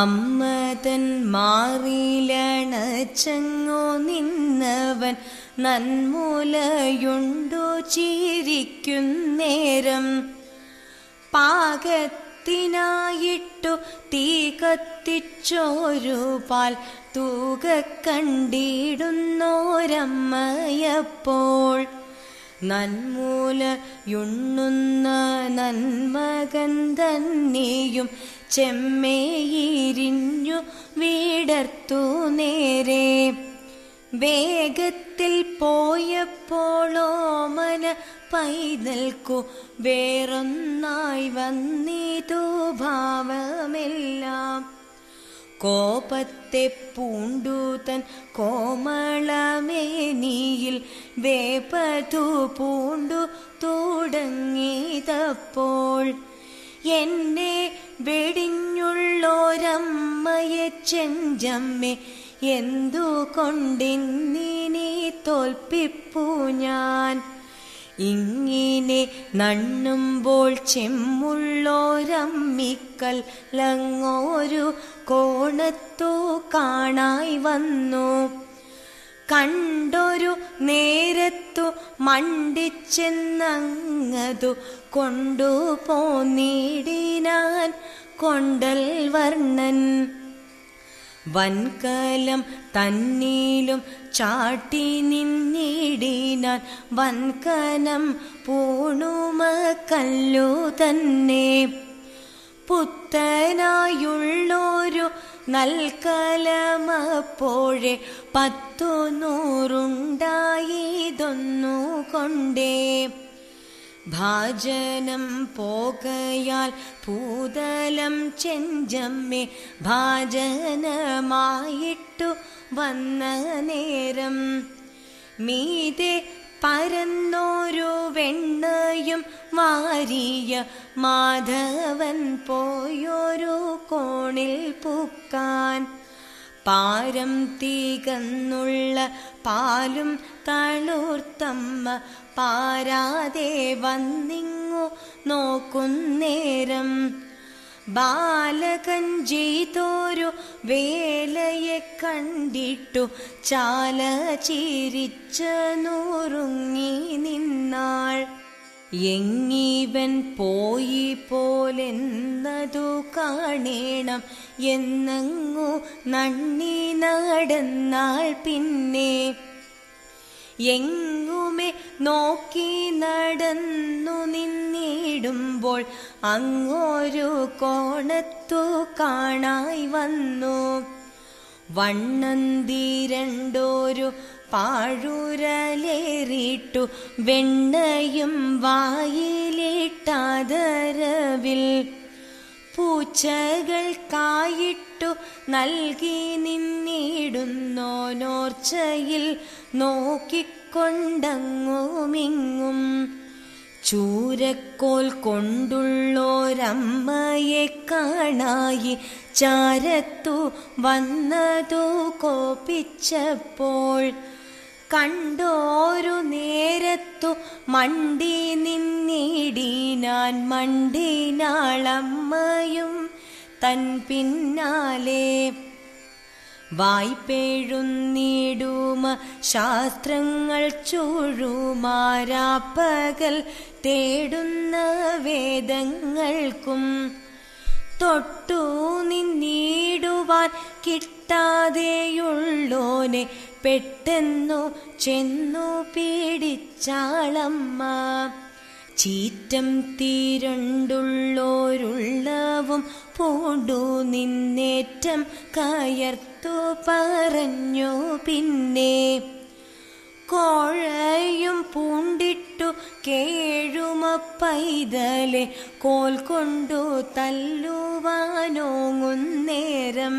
അമ്മതൻ മാറിലണച്ചങ്ങോ നിന്നവൻ നന്മൂലയുണ്ടു ചിരിക്കുന്നേരം പാകത്തിനായിട്ടു തീ കത്തിച്ചോരു പാൽ തൂക കണ്ടിടുന്നോരമ്മയപ്പോൾ നന്മൂലയുണ്ണുന്ന നന്മകൻ തന്നെയും ചെമ്മേയിരിഞ്ഞു വീടർത്തു നേരെ വേഗത്തിൽ പോയപ്പോളോമന പൈതൽക്കു വേറൊന്നായി വന്നിതു ഭാവമെല്ലാം കോപത്തെ പൂണ്ടു തൻ കോമളമേനിയിൽ വേപതു പൂണ്ടു തുടങ്ങിയതപ്പോൾ എന്നെ വെടിഞ്ഞുള്ളോരമ്മയെ ചെഞ്ചമ്മേ എന്തുകൊണ്ടിന്നിനെ തോൽപ്പിപ്പു ഞാൻ ഇങ്ങിനെ നണ്ണുമ്പോൾ ചെമ്മുള്ളോരമ്മിക്കൽ ലങ്ങോരു കോണത്തു കാണായി വന്നു കണ്ടൊരു നേരത്തു മണ്ടിച്ചെന്നങ്ങതു കൊണ്ടുപോന്നിടിനാൻ കൊണ്ടൽ വർണ്ണൻ വൻകലം തന്നീലും ചാട്ടി നിന്നിടിനാൻ വൻകനം പൂണുമ കല്ലു തന്നെ പുത്തനായുള്ളൊരു നൽകലമപ്പോഴെ പത്തു നൂറുണ്ടായിതൊന്നു കൊണ്ടേ. ഭാജനം പോകയാൽ പൂതലം ചെഞ്ചമ്മേ ഭാജനമായിട്ടു വന്ന നേരം മീതെ പരന്നോരു വെണ്ണയും വാരിയ മാധവൻ പോയൊരു കോണിൽ പൂക്കാൻ. പാരം തീകന്നുള്ള പാലും തളൂർത്തമ്മ പാരാതെ വന്നിങ്ങു നോക്കുന്നേരം ബാലകൻ ചെയ്തോരു വേലയെ കണ്ടിട്ടു ചാല ചിരിച്ച നൂറുങ്ങി നിന്നാൾ. എങ്ങിവൻ പോയി പോലെന്നതു കാണേണം എന്നങ്ങു നണ്ണി നടന്നാൾ. പിന്നെ എങ്ങുമേ നോക്കി നടന്നു നിന്നിടുമ്പോൾ അങ്ങോരു കോണത്തു കാണായി വന്നു വണ്ണന്തി രണ്ടോരു പാഴുരലേറിട്ടു വെണ്ണയും വായിലിട്ടതരവിൽ. പൂച്ചകൾക്കായിട്ടു നൽകി നിന്നിടുന്നോനോർച്ചയിൽ നോക്കിക്കൊണ്ടങ്ങുമിങ്ങും ചൂരക്കോൽ കൊണ്ടുള്ളോരമ്മയെ കാണായി ചാരത്തു വന്നതു കോപിച്ചപ്പോൾ കണ്ടോരു നേരത്തു മണ്ടി നിന്നിടീനാൻ മണ്ടിനാളമ്മയും തൻ പിന്നാലെ. വായ്പേഴുന്നിടുമ ശാസ്ത്രങ്ങൾ ചൂഴുമാരാപ്പകൽ തേടുന്ന വേദങ്ങൾക്കും തൊട്ടു നിന്നിടുവാൻ കിട്ടാതെയുള്ളോനെ പെട്ടെന്നു ചെന്നു പീഡിച്ചാളമ്മ. ചീറ്റം തീരണ്ടുള്ളോരുള്ളവും പൂണ്ടു നിന്നേറ്റം കയർത്തു പറഞ്ഞു. പിന്നെ കോഴയും പൂണ്ടിട്ടു കേഴുമ പൈതലെ കോൽ കൊണ്ടു തല്ലുവാനോങ്ങുന്നേരം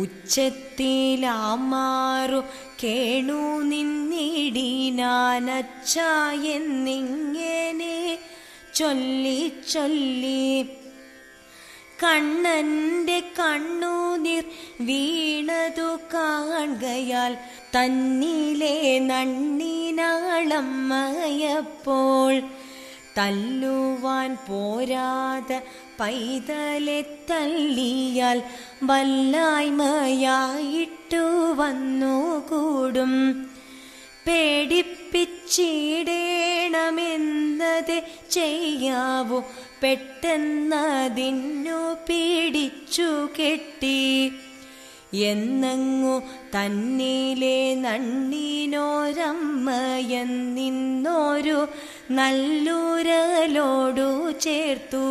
ഉച്ചത്തിലാമാറു കേണു നിന്നിടീനാനച്ചായെന്നിങ്ങനെ ചൊല്ലി ചൊല്ലി കണ്ണന്റെ കണ്ണുനീർ വീണതു കാണയാൽ തന്നിലെ നണ്ണിനാളമ്മയപ്പോൾ. തല്ലുവാൻ പോരാതെ പൈതലെ തല്ലിയാൽ വല്ലായ്മയായിട്ടു വന്നുകൂടും. പേടിപ്പിച്ചിടേണമെന്നത് ചെയ്യാവൂ പെട്ടെന്നതിന്നു പിടിച്ചു കെട്ടി. എന്നങ്ങു തന്നിലെ നണ്ണിനോരമ്മയെന്നിന്നൊരു നല്ലൂരലോടു ചേർത്തു.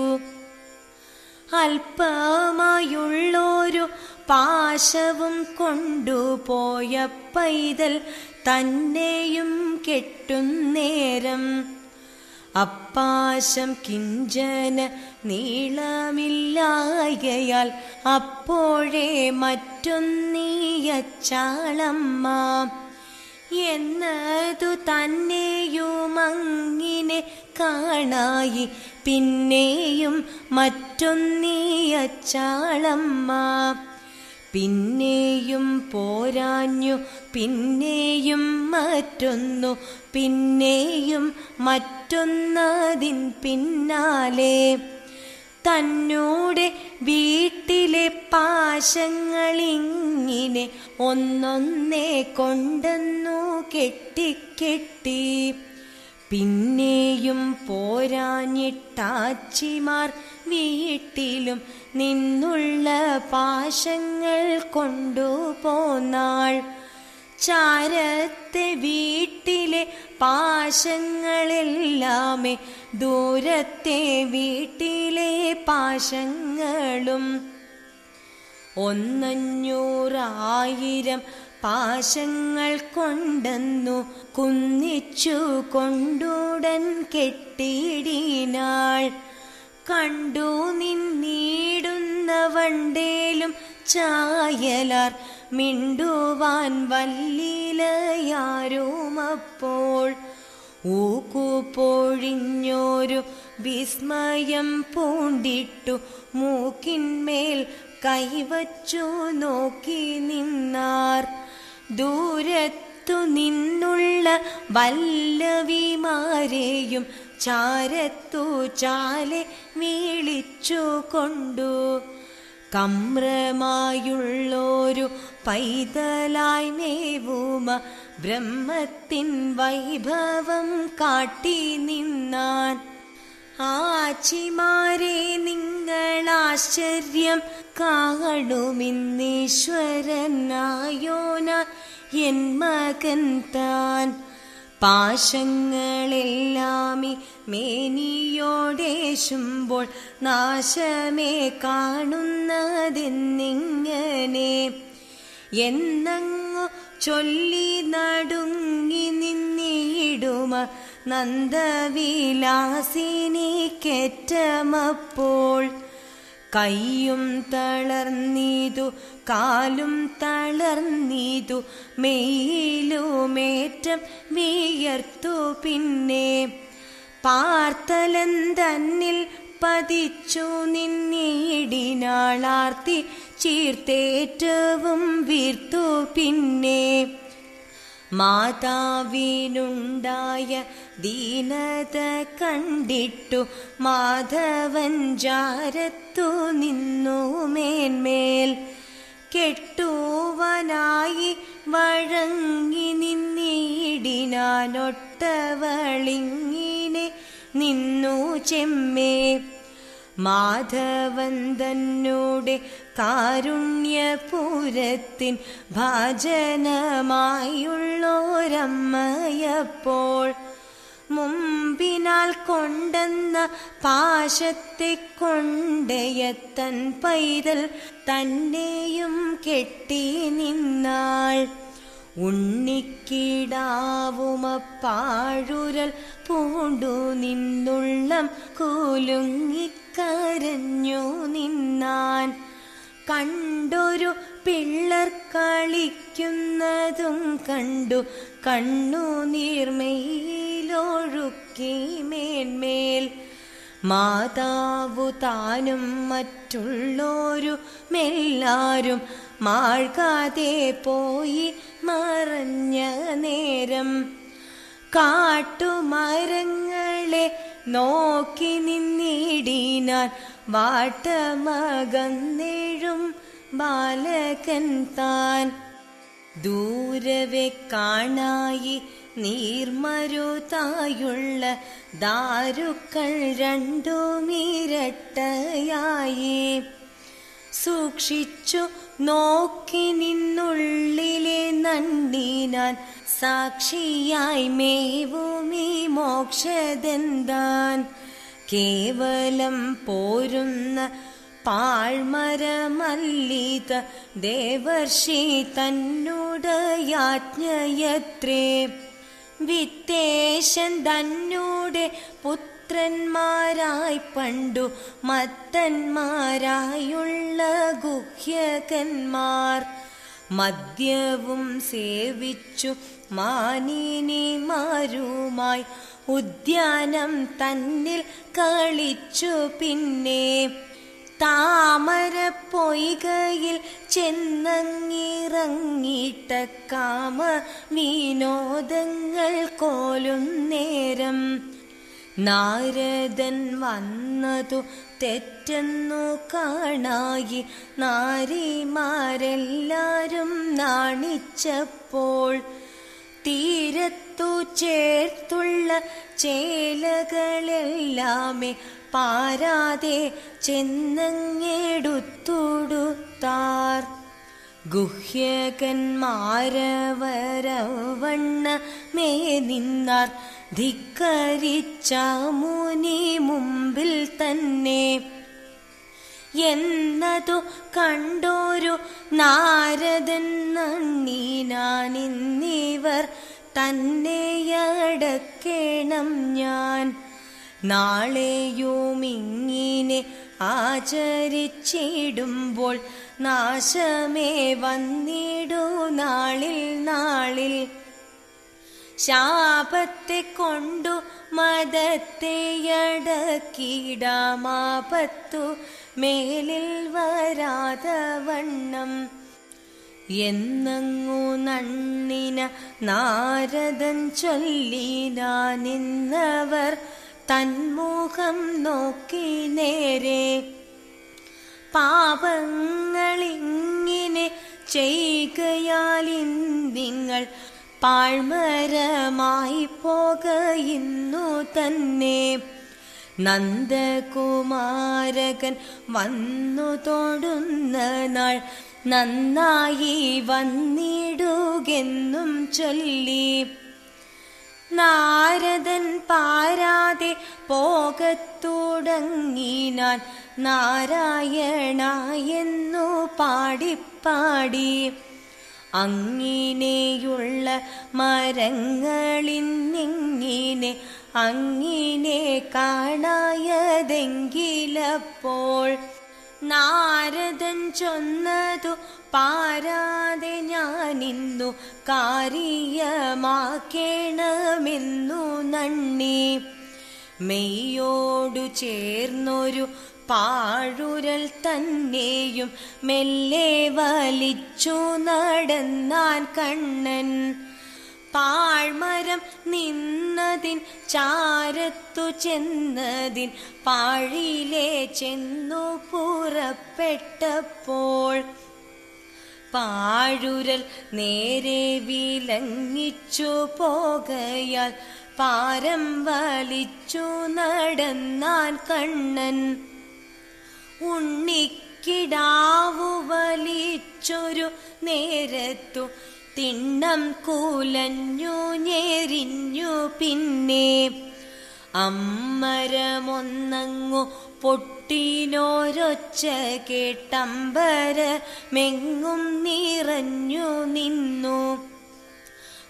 അല്പമായുള്ളൊരു പാശവും കൊണ്ടുപോയ പൈതൽ തന്നെയും കെട്ടുന്നേരം അപ്പാശം കിഞ്ചന നീളമില്ലായകയാൽ അപ്പോഴേ മറ്റൊന്നീയച്ചാളമ്മ എന്നതു തന്നെയുമങ്ങിനെ കാണായി. പിന്നെയും മറ്റൊന്നീയച്ചാളമ്മ പിന്നെയും പോരാഞ്ഞു പിന്നെയും മറ്റൊന്നു പിന്നെയും മറ്റൊന്നതിൻ പിന്നാലെ. തന്നോടെ വീട്ടിലെ പാശങ്ങളിങ്ങിനെ ഒന്നൊന്നേ കൊണ്ടെന്നു കെട്ടിക്കെട്ടി. പിന്നെയും പോരാഞ്ഞിട്ടാച്ചിമാർ വീട്ടിലും നിന്നുള്ള പാശങ്ങൾ കൊണ്ടുപോന്നാൾ. ചാരത്തെ വീട്ടിലെ പാശങ്ങളെല്ലാമേ ദൂരത്തെ വീട്ടിലെ പാശങ്ങളും ഒന്നഞ്ഞൂറായിരം പാശങ്ങൾ കൊണ്ടെന്നു കുന്നിച്ചു കൊണ്ടുടൻ കെട്ടിയിടിനാൾ. കണ്ടു നിന്നീടുന്ന വണ്ടേലും ചായലാർ മിണ്ടുവാൻ വല്ലിലയാരുമപ്പോൾ. ഊക്കുപൊഴിഞ്ഞോരു വിസ്മയം പൂണ്ടിട്ടു മൂക്കിന്മേൽ കൈവച്ചു നോക്കി നിന്നാർ. ദൂരത്തു നിന്നുള്ള വല്ലവിമാരെയും ചാരത്തു ചാലെ വീളിച്ചു കൊണ്ടു. കമ്രമായുള്ളൊരു പൈതലായി മേവുമ ബ്രഹ്മത്തിൻ വൈഭവം കാട്ടി നിന്നാൻ. ആച്ചിമാരെ നിങ്ങളാശ്ചര്യം കാണുമിന്നീശ്വരനായോന എൻ മകൻ താൻ. പാശങ്ങളെല്ലാമി മേനിയോടേശുമ്പോൾ നാശമേ കാണുന്നതെന്നിങ്ങനെ എന്നങ്ങു ചൊല്ലി നടുങ്ങി നിന്നിടുമ നന്ദവിലാസിനി കെറ്റമപ്പോൾ. കൈയും തളർന്നീതു കാലും തളർന്നീതു മെയിലുമേറ്റം വിയർത്തു. പിന്നെ പാർത്തലൻ തന്നിൽ പതിച്ചു നിന്നിടിനാളാർത്തി ചീർത്തേറ്റവും വീർത്തു. പിന്നെ മാതാവിനുണ്ടായ ദീനത കണ്ടിട്ടു മാധവൻ ജാരത്തു നിന്നു മേന്മേൽ. കെട്ടുവനായി വഴങ്ങി നിന്നിടിനാനൊട്ടവളിങ്ങിനെ നിന്നു ചെമ്മേ. മാധവൻ തന്നോടെ കാരുണ്യപുരത്തിൻ ഭാജനമായുള്ളോരമ്മയപ്പോൾ. മുമ്പിനാൽ കൊണ്ടെന്ന പാശത്തെ കൊണ്ടയത്തൻ പൈതൽ തന്നെയും കെട്ടി നിന്നാൾ. ഉണ്ണിക്കിടാവുമപ്പാഴുരൽ പൂണ്ടു നിന്നുള്ളം കൂലുങ്ങിക്കരഞ്ഞു നിന്നാൻ. കണ്ടൊരു പിള്ളർ കളിക്കുന്നതും കണ്ടു കണ്ണു നീർമയിലൊഴുക്കി മേന്മേൽ. മാതാവു താനും മറ്റുള്ളോരും എല്ലാരും മാൾക്കാതെ പോയി മറഞ്ഞ നേരം. കാട്ടുമരങ്ങളെ നോക്കി നിന്നിടിനാൻ വാട്ടമകന്നേഴും ബാലകൻ താൻ. ദൂരവെ കാണായി നീർമരുതായുള്ള ദാരുക്കൾ രണ്ടുമിരട്ടയായി. സൂക്ഷിച്ചു നോക്കി നിന്നുള്ളിലെ നന്ദിനാൻ സാക്ഷിയായി മേവുമീ മോക്ഷതെന്താൻ. കേവലം പോരുന്ന പാഴ്മരമല്ലിത ദേവർഷി തന്നുടയാജ്ഞയത്രേ. വിത്തേശൻ തന്നൂടെ പുത്രന്മാരായി പണ്ടു മത്തന്മാരായുള്ള ഗുഹ്യകന്മാർ. മദ്യവും സേവിച്ചു മാനിനിമാരുമായി ഉദ്യാനം തന്നിൽ കളിച്ചു. പിന്നെ താമരപ്പൊയ്കയിൽ ചെന്നങ്ങിറങ്ങിട്ട കാമ വിനോദങ്ങൾ കോലും നേരം. നാരദൻ വന്നതു തെറ്റെന്നു കാണായി നാരിമാരെല്ലാരും നാണിച്ചപ്പോൾ. തീരത്തു ചേർത്തുള്ള ചേലകളെല്ലാമേ പാരാതെ ചെന്നങ്ങെടുത്തുടുത്താർ. ഗുഹ്യകന്മാരവരവണ്ണ മേ നിന്നാർ ധിക്കരിച്ച മുനി മുമ്പിൽ തന്നെ. എന്നതു കണ്ടോരു നാരദൻ നണ്ണീനാനിന്നിവർ തന്നെയടക്കണം ഞാൻ. നാളെയുമിങ്ങിനെ ആചരിച്ചിടുമ്പോൾ നാശമേ വന്നിടു നാളിൽ നാളിൽ. ശാപത്തെ കൊണ്ടു മതത്തെയടക്കിടാമാപത്തു മേലിൽ വരാതവണ്ണം എന്നങ്ങു നണ്ണിന നാരദൻ ചൊല്ലിനാനിന്നവർ തന്മുഖം നോക്കി നേരെ. പാപങ്ങളിങ്ങനെ ചെയ്യുകയാലിന്തിങ്ങൾ പാഴ്മരമായി പോകയുന്നു തന്നെ. നന്ദകുമാരകൻ വന്നു തൊടുന്ന നാൾ നന്നായി വന്നിടുകെന്നും ചൊല്ലി നാരദൻ പാരാതെ പോകത്തുടങ്ങിനാൻ നാരായണ എന്നു പാടിപ്പാടി. അങ്ങിനെയുള്ള മരങ്ങളിന്നിങ്ങിനെ അങ്ങിനെ കാണായതെങ്കിലപ്പോൾ നാരദൻ ചൊന്നതു പാരാതെ ഞാനിന്നു കാര്യമാക്കേണമെന്നു നണ്ണി. മെയ്യോടു ചേർന്നൊരു പാഴുരൽ തന്നെയും മെല്ലെ വലിച്ചു നടന്നാൻ കണ്ണൻ. പാഴ്മരം നിന്നതിൻ ചാരത്തു ചെന്നതിൻ പാഴിലെ ചെന്നു പുറപ്പെട്ടപ്പോൾ പാഴുരൽ നേരെ വിലങ്ങിച്ചു പോകയാൽ പാരം വലിച്ചു നടന്നാൻ കണ്ണൻ. ഉണ്ണിക്കിടാവു വലിച്ചൊരു നേരത്തു തിണ്ണം കൂലഞ്ഞു ഞെരിഞ്ഞു. പിന്നെ അമ്മരമൊന്നങ്ങു പൊട്ടിനോരൊച്ച കേട്ടമ്പരമെങ്ങും നിറഞ്ഞു നിന്നു.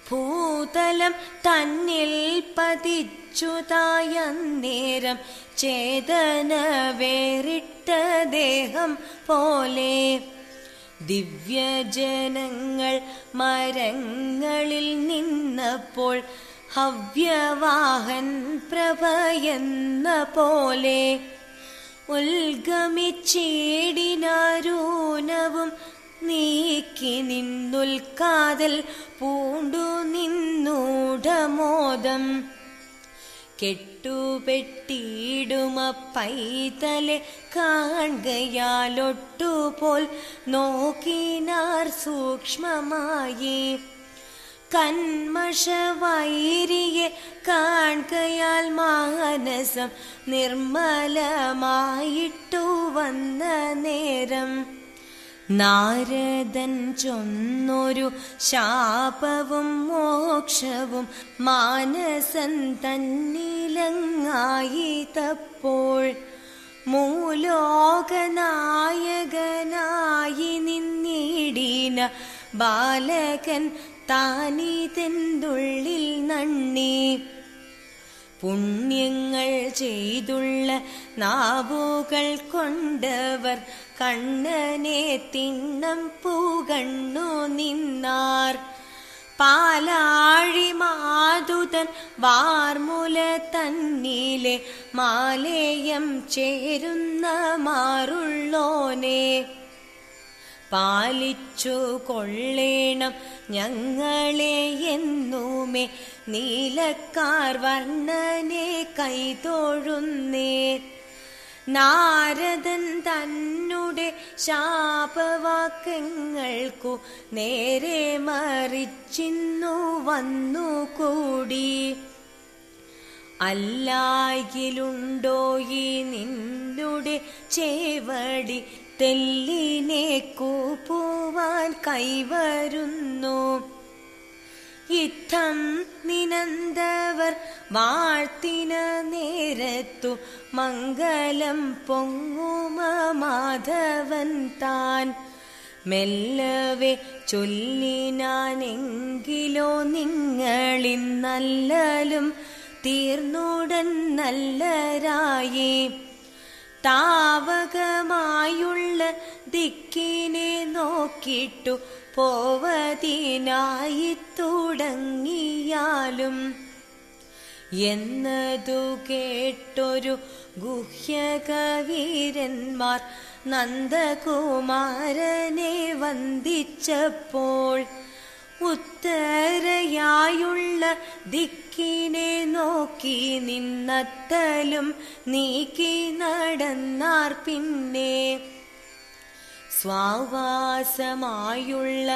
ഭൂതലം തന്നിൽ പതിച്ചുതായന്നേരം ചേതന വേറിട്ട ദേഹം പോലെ. ദിവ്യജനങ്ങൾ മരങ്ങളിൽ നിന്നപ്പോൾ ഹവ്യവാഹൻ പ്രഭയെന്ന പോലെ ഉൽഗമിച്ചേടിനാരൂനവും നീക്കി നിന്നുൽക്കാതൽ പൂണ്ടു നിന്നൂഢമോദം. കെട്ടുപെട്ടിയിടുമ പൈതലെ കാൺകയാലൊട്ടുപോൽ നോക്കിനാർ സൂക്ഷ്മമായി. കന്മഷവൈരിയെ കാൺകയാൽ മാനസം നിർമ്മലമായിട്ടു വന്ന നേരം നാരദൻ ചൊന്നൊരു ശാപവും മോക്ഷവും മാനസൻ തന്നിലങ്ങായി തപ്പോൾ മൂലോകനായകനായി നിന്നിടീന ബാലകൻ താനിതെന്തുള്ളിൽ നണ്ണി. പുണ്യങ്ങൾ ചെയ്തുള്ള നാവുകൾ കൊണ്ടവർ കണ്ണനെ തിണ്ണം പൂകണ്ണു നിന്നാർ. പാലാഴി മാതുതൻ വാർമുല തന്നിലെ മാലേയം ചേരുന്ന മാറുള്ളോനെ പാലിച്ചു കൊള്ളേണം ഞങ്ങളെ എന്നുമേ നീലക്കാർ വർണ്ണനെ കൈതൊഴുന്നേ. നാരദൻ തന്നെ ശാപവാക്യങ്ങൾക്കു നേരെ മറിച്ചിന്നു വന്നു കൂടി. അല്ലായിലുണ്ടോ ഈ നിന്നുടെ ചേവടി തെല്ലിനെ കൂപ്പുവാൻ കൈവരുന്നു. യുദ്ധം നിനന്തവർ വാഴ്ത്തിന നേരത്തു മംഗളം പൊങ്ങുമ മാധവൻ താൻ. മെല്ലവേ ചൊല്ലിനാനെങ്കിലോ നിങ്ങളിന്നല്ലലും തീർന്നുടൻ നല്ലരായി. താവകമായുള്ള ദിക്കിനെ നോക്കിട്ടു പോവതിനായി തുടങ്ങിയാലും എന്നതു കേട്ടൊരു ഗുഹ്യകവീരന്മാർ നന്ദകുമാരനെ വന്ദിച്ചപ്പോൾ ഉത്തരയായുള്ള ദിക്കിനെ നോക്കി നിന്നത്തലും നീക്കി നടന്നാർ. പിന്നെ സ്വാവാസമായുള്ള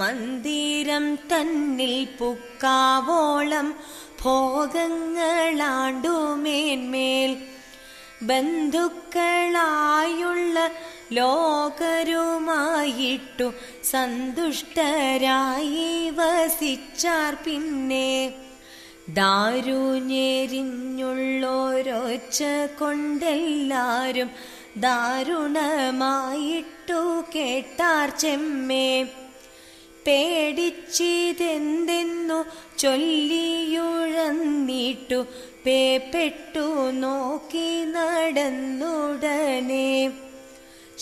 മന്ദിരം തന്നിൽ പുക്കാവോളം ഭോഗങ്ങളാണ്ടു മേന്മേൽ. ബന്ധുക്കളായുള്ള ലോകരുമായിട്ടു സന്തുഷ്ടരായി വസിച്ചാർ. പിന്നെ ദാരുഞ്ഞെരിഞ്ഞുള്ളോരൊച്ച കൊണ്ടെല്ലാരും ദാരുണമായിട്ടു കേട്ടാർ. ചെമ്മേ പേടിച്ചിതെന്തെന്നു ചൊല്ലിയുഴന്നിട്ടു പേപ്പെട്ടു നോക്കി നടന്നുടനെ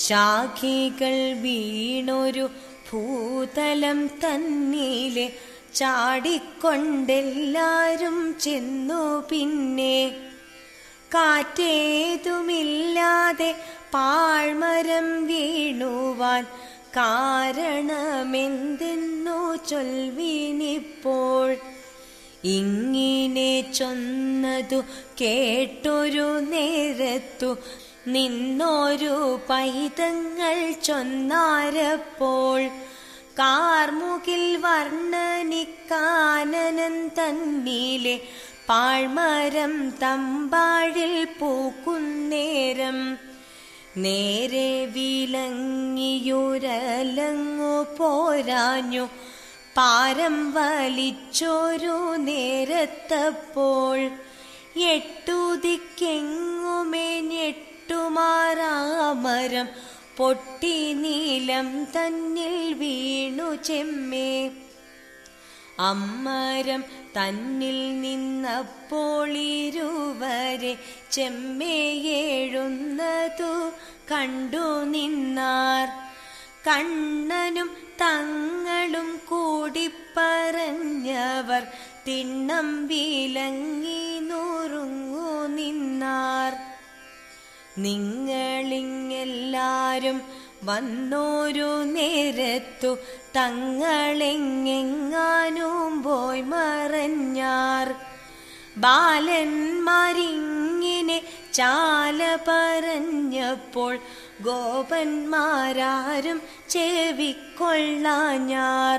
ശാഖികൾ വീണൊരു ഭൂതലം തന്നിലെ ചാടിക്കൊണ്ടെല്ലാരും ചെന്നു. പിന്നെ കാറ്റേതുമില്ലാതെ പാഴ്മരം വീണുവാൻ കാരണമെന്തെന്നു ചൊൽവിനിപ്പോൾ. ഇങ്ങിനെ ചൊന്നതു കേട്ടൊരു നേരത്തു നിന്നൊരു പൈതങ്ങൾ ചൊന്നാരപ്പോൾ. കാർമുകിൽ വർണ്ണനിക്കാനനൻ തന്നിലെ പാഴ്മരം തമ്പാഴിൽ പൂക്കുന്നേരം നേരെ വിലങ്ങിയുരലങ്ങു പോരാഞ്ഞു പാരം വലിച്ചൊരു നേരത്തപ്പോൾ. എട്ടു ദിക്കെങ്ങുമേ ഞെട്ടുമാരാമരം പൊട്ടി നീലം തന്നിൽ വീണു. ചെമ്മേ അമ്മരം തന്നിൽ നിന്നപ്പോളിരുവരെ ചെമ്മയെഴുന്നതു കണ്ടു നിന്നാർ. കണ്ണനും തങ്ങളും കൂടിപ്പറഞ്ഞവർ തിണ്ണം വിലങ്ങി നുറുങ്ങു നിന്നാർ. നിങ്ങളിങ്ങെല്ലാരും വന്നോരു നേരത്തു തങ്ങളെങ്ങെങ്ങാനും പോയി മറഞ്ഞാർ. ബാലന്മാരിങ്ങിനെ ചാല പറഞ്ഞപ്പോൾ ഗോപന്മാരാരും ചെവിക്കൊള്ളാഞ്ഞാർ.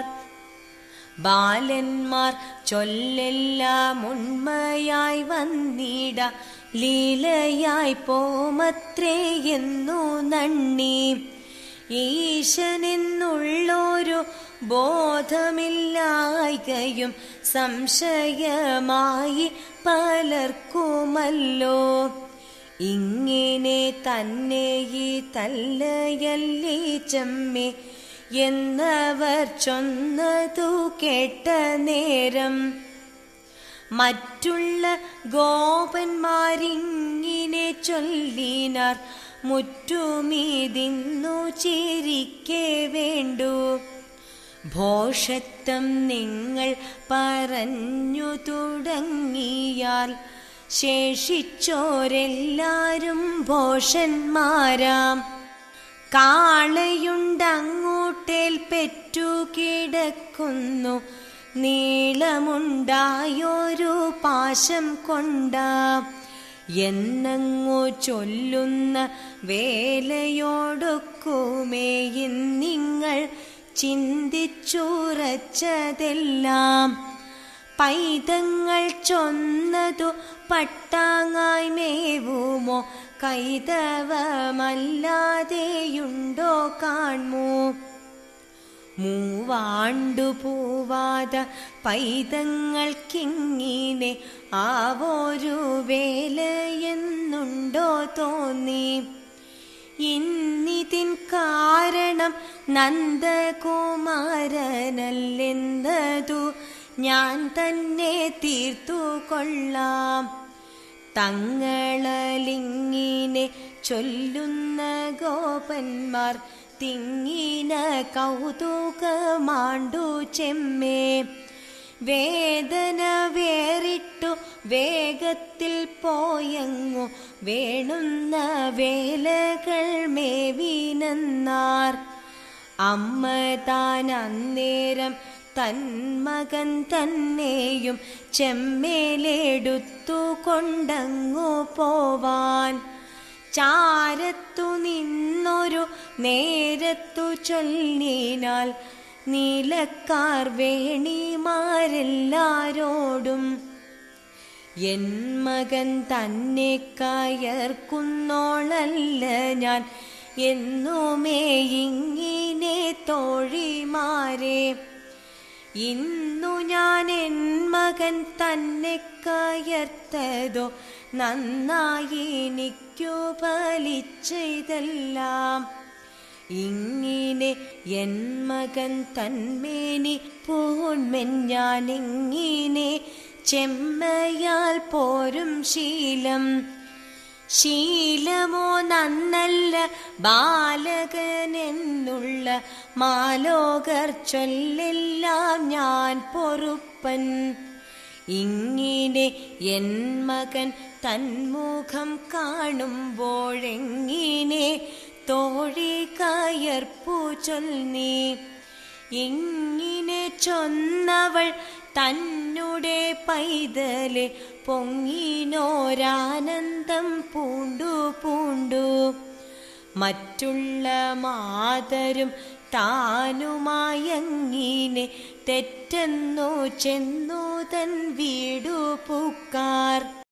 ബാലന്മാർ ചൊല്ലെല്ലാം ഉണ്മയായി വന്നിട ലീലയായി പോമത്രേ എന്നു നണ്ണി. ഈശനെന്നുള്ളൊരു ബോധമില്ലായ്കയും സംശയമായി പലർക്കുമല്ലോ. ഇങ്ങനെ തന്നെ ഈ തല്ലയല്ലേ ചെമ്മേ എന്നവർ ചൊന്നതു കേട്ട നേരം മറ്റുള്ള ഗോപന്മാരിങ്ങിനെ ചൊല്ലിനാർ. മുറ്റുമീതിന്നു ചിരിക്കേ വേണ്ടു. ഭോഷത്വം നിങ്ങൾ പറഞ്ഞു തുടങ്ങിയാൽ ശേഷിച്ചോരെല്ലാരും ഭോഷന്മാരാം. കാളയുണ്ടങ്ങോട്ടേൽ പെറ്റു കിടക്കുന്നു നീളമുണ്ടായൊരു പാശം കൊണ്ടാം. എന്നങ്ങു ചൊല്ലുന്ന വേലയോടൊക്കുമേയും നിങ്ങൾ ചിന്തിച്ചുറച്ചതെല്ലാം പൈതങ്ങൾ ചൊന്നതു പട്ടാങ്ങായി മേവുമോ കൈതവമല്ലാതെയുണ്ടോ കാൺമോ. മൂവാണ്ടു പൂവാത പൈതങ്ങൾക്കിങ്ങിനെ ആവോരു വേലയെന്നുണ്ടോ തോന്നി. ഇന്നിതിൻ കാരണം നന്ദകുമാരനല്ലെന്നതു ഞാൻ തന്നെ തീർത്തു കൊള്ളാം. തങ്ങളലിങ്ങിനെ ചൊല്ലുന്ന ഗോപന്മാർ തിങ്ങിന കൗതുകമാണ്ടു ചെമ്മേ. വേദന വേറിട്ടു വേഗത്തിൽ പോയങ്ങു വേണുന്ന വേലകൾ മേവിനാർ. അമ്മ താൻ അന്നേരം തന്മകൻ തന്നെയും ചെമ്മേലെടുത്തു കൊണ്ടങ്ങു പോവാൻ. ചാരത്തു നിന്നൊരു നേരത്തു ചൊല്ലിനാൽ നീലക്കാർ വേണിമാരെല്ലാരോടും എൻ മകൻ തന്നെ കയർക്കുന്നോളല്ല ഞാൻ എന്നുമേ ഇങ്ങിനെ തോഴിമാരെ. ഇന്നു ഞാൻ എൻ മകൻ തന്നെ കയർത്തതോ നന്നായി എനിക്കു ഫലിച്ചതെല്ലാം. ഇങ്ങിനെ എൻ മകൻ തന്മേനി പൂൺമെഞ്ഞാനിങ്ങിനെ ചെമ്മയാൽ പോരും ശീലം. ശീലമോ നന്നല്ല ബാലകനെന്നുള്ള മാലോകർ ചൊല്ലെല്ലാം ഞാൻ പൊറുപ്പൻ. ഇങ്ങിനെ എൻ മകൻ തന്മുഖം കാണുമ്പോഴെങ്ങിനെ തോഴി കയർപ്പു ചൊല്ലി. ഇങ്ങിനെ ചൊന്നവൾ തന്നുടെ പൈതലെ പൊങ്ങിനോരാനന്ദം പൂണ്ടു പൂണ്ടു. മറ്റുള്ള മാതരും താനുമായങ്ങിനെ തെറ്റെന്നു ചെന്നു തൻ വീടു പൂക്കാർ.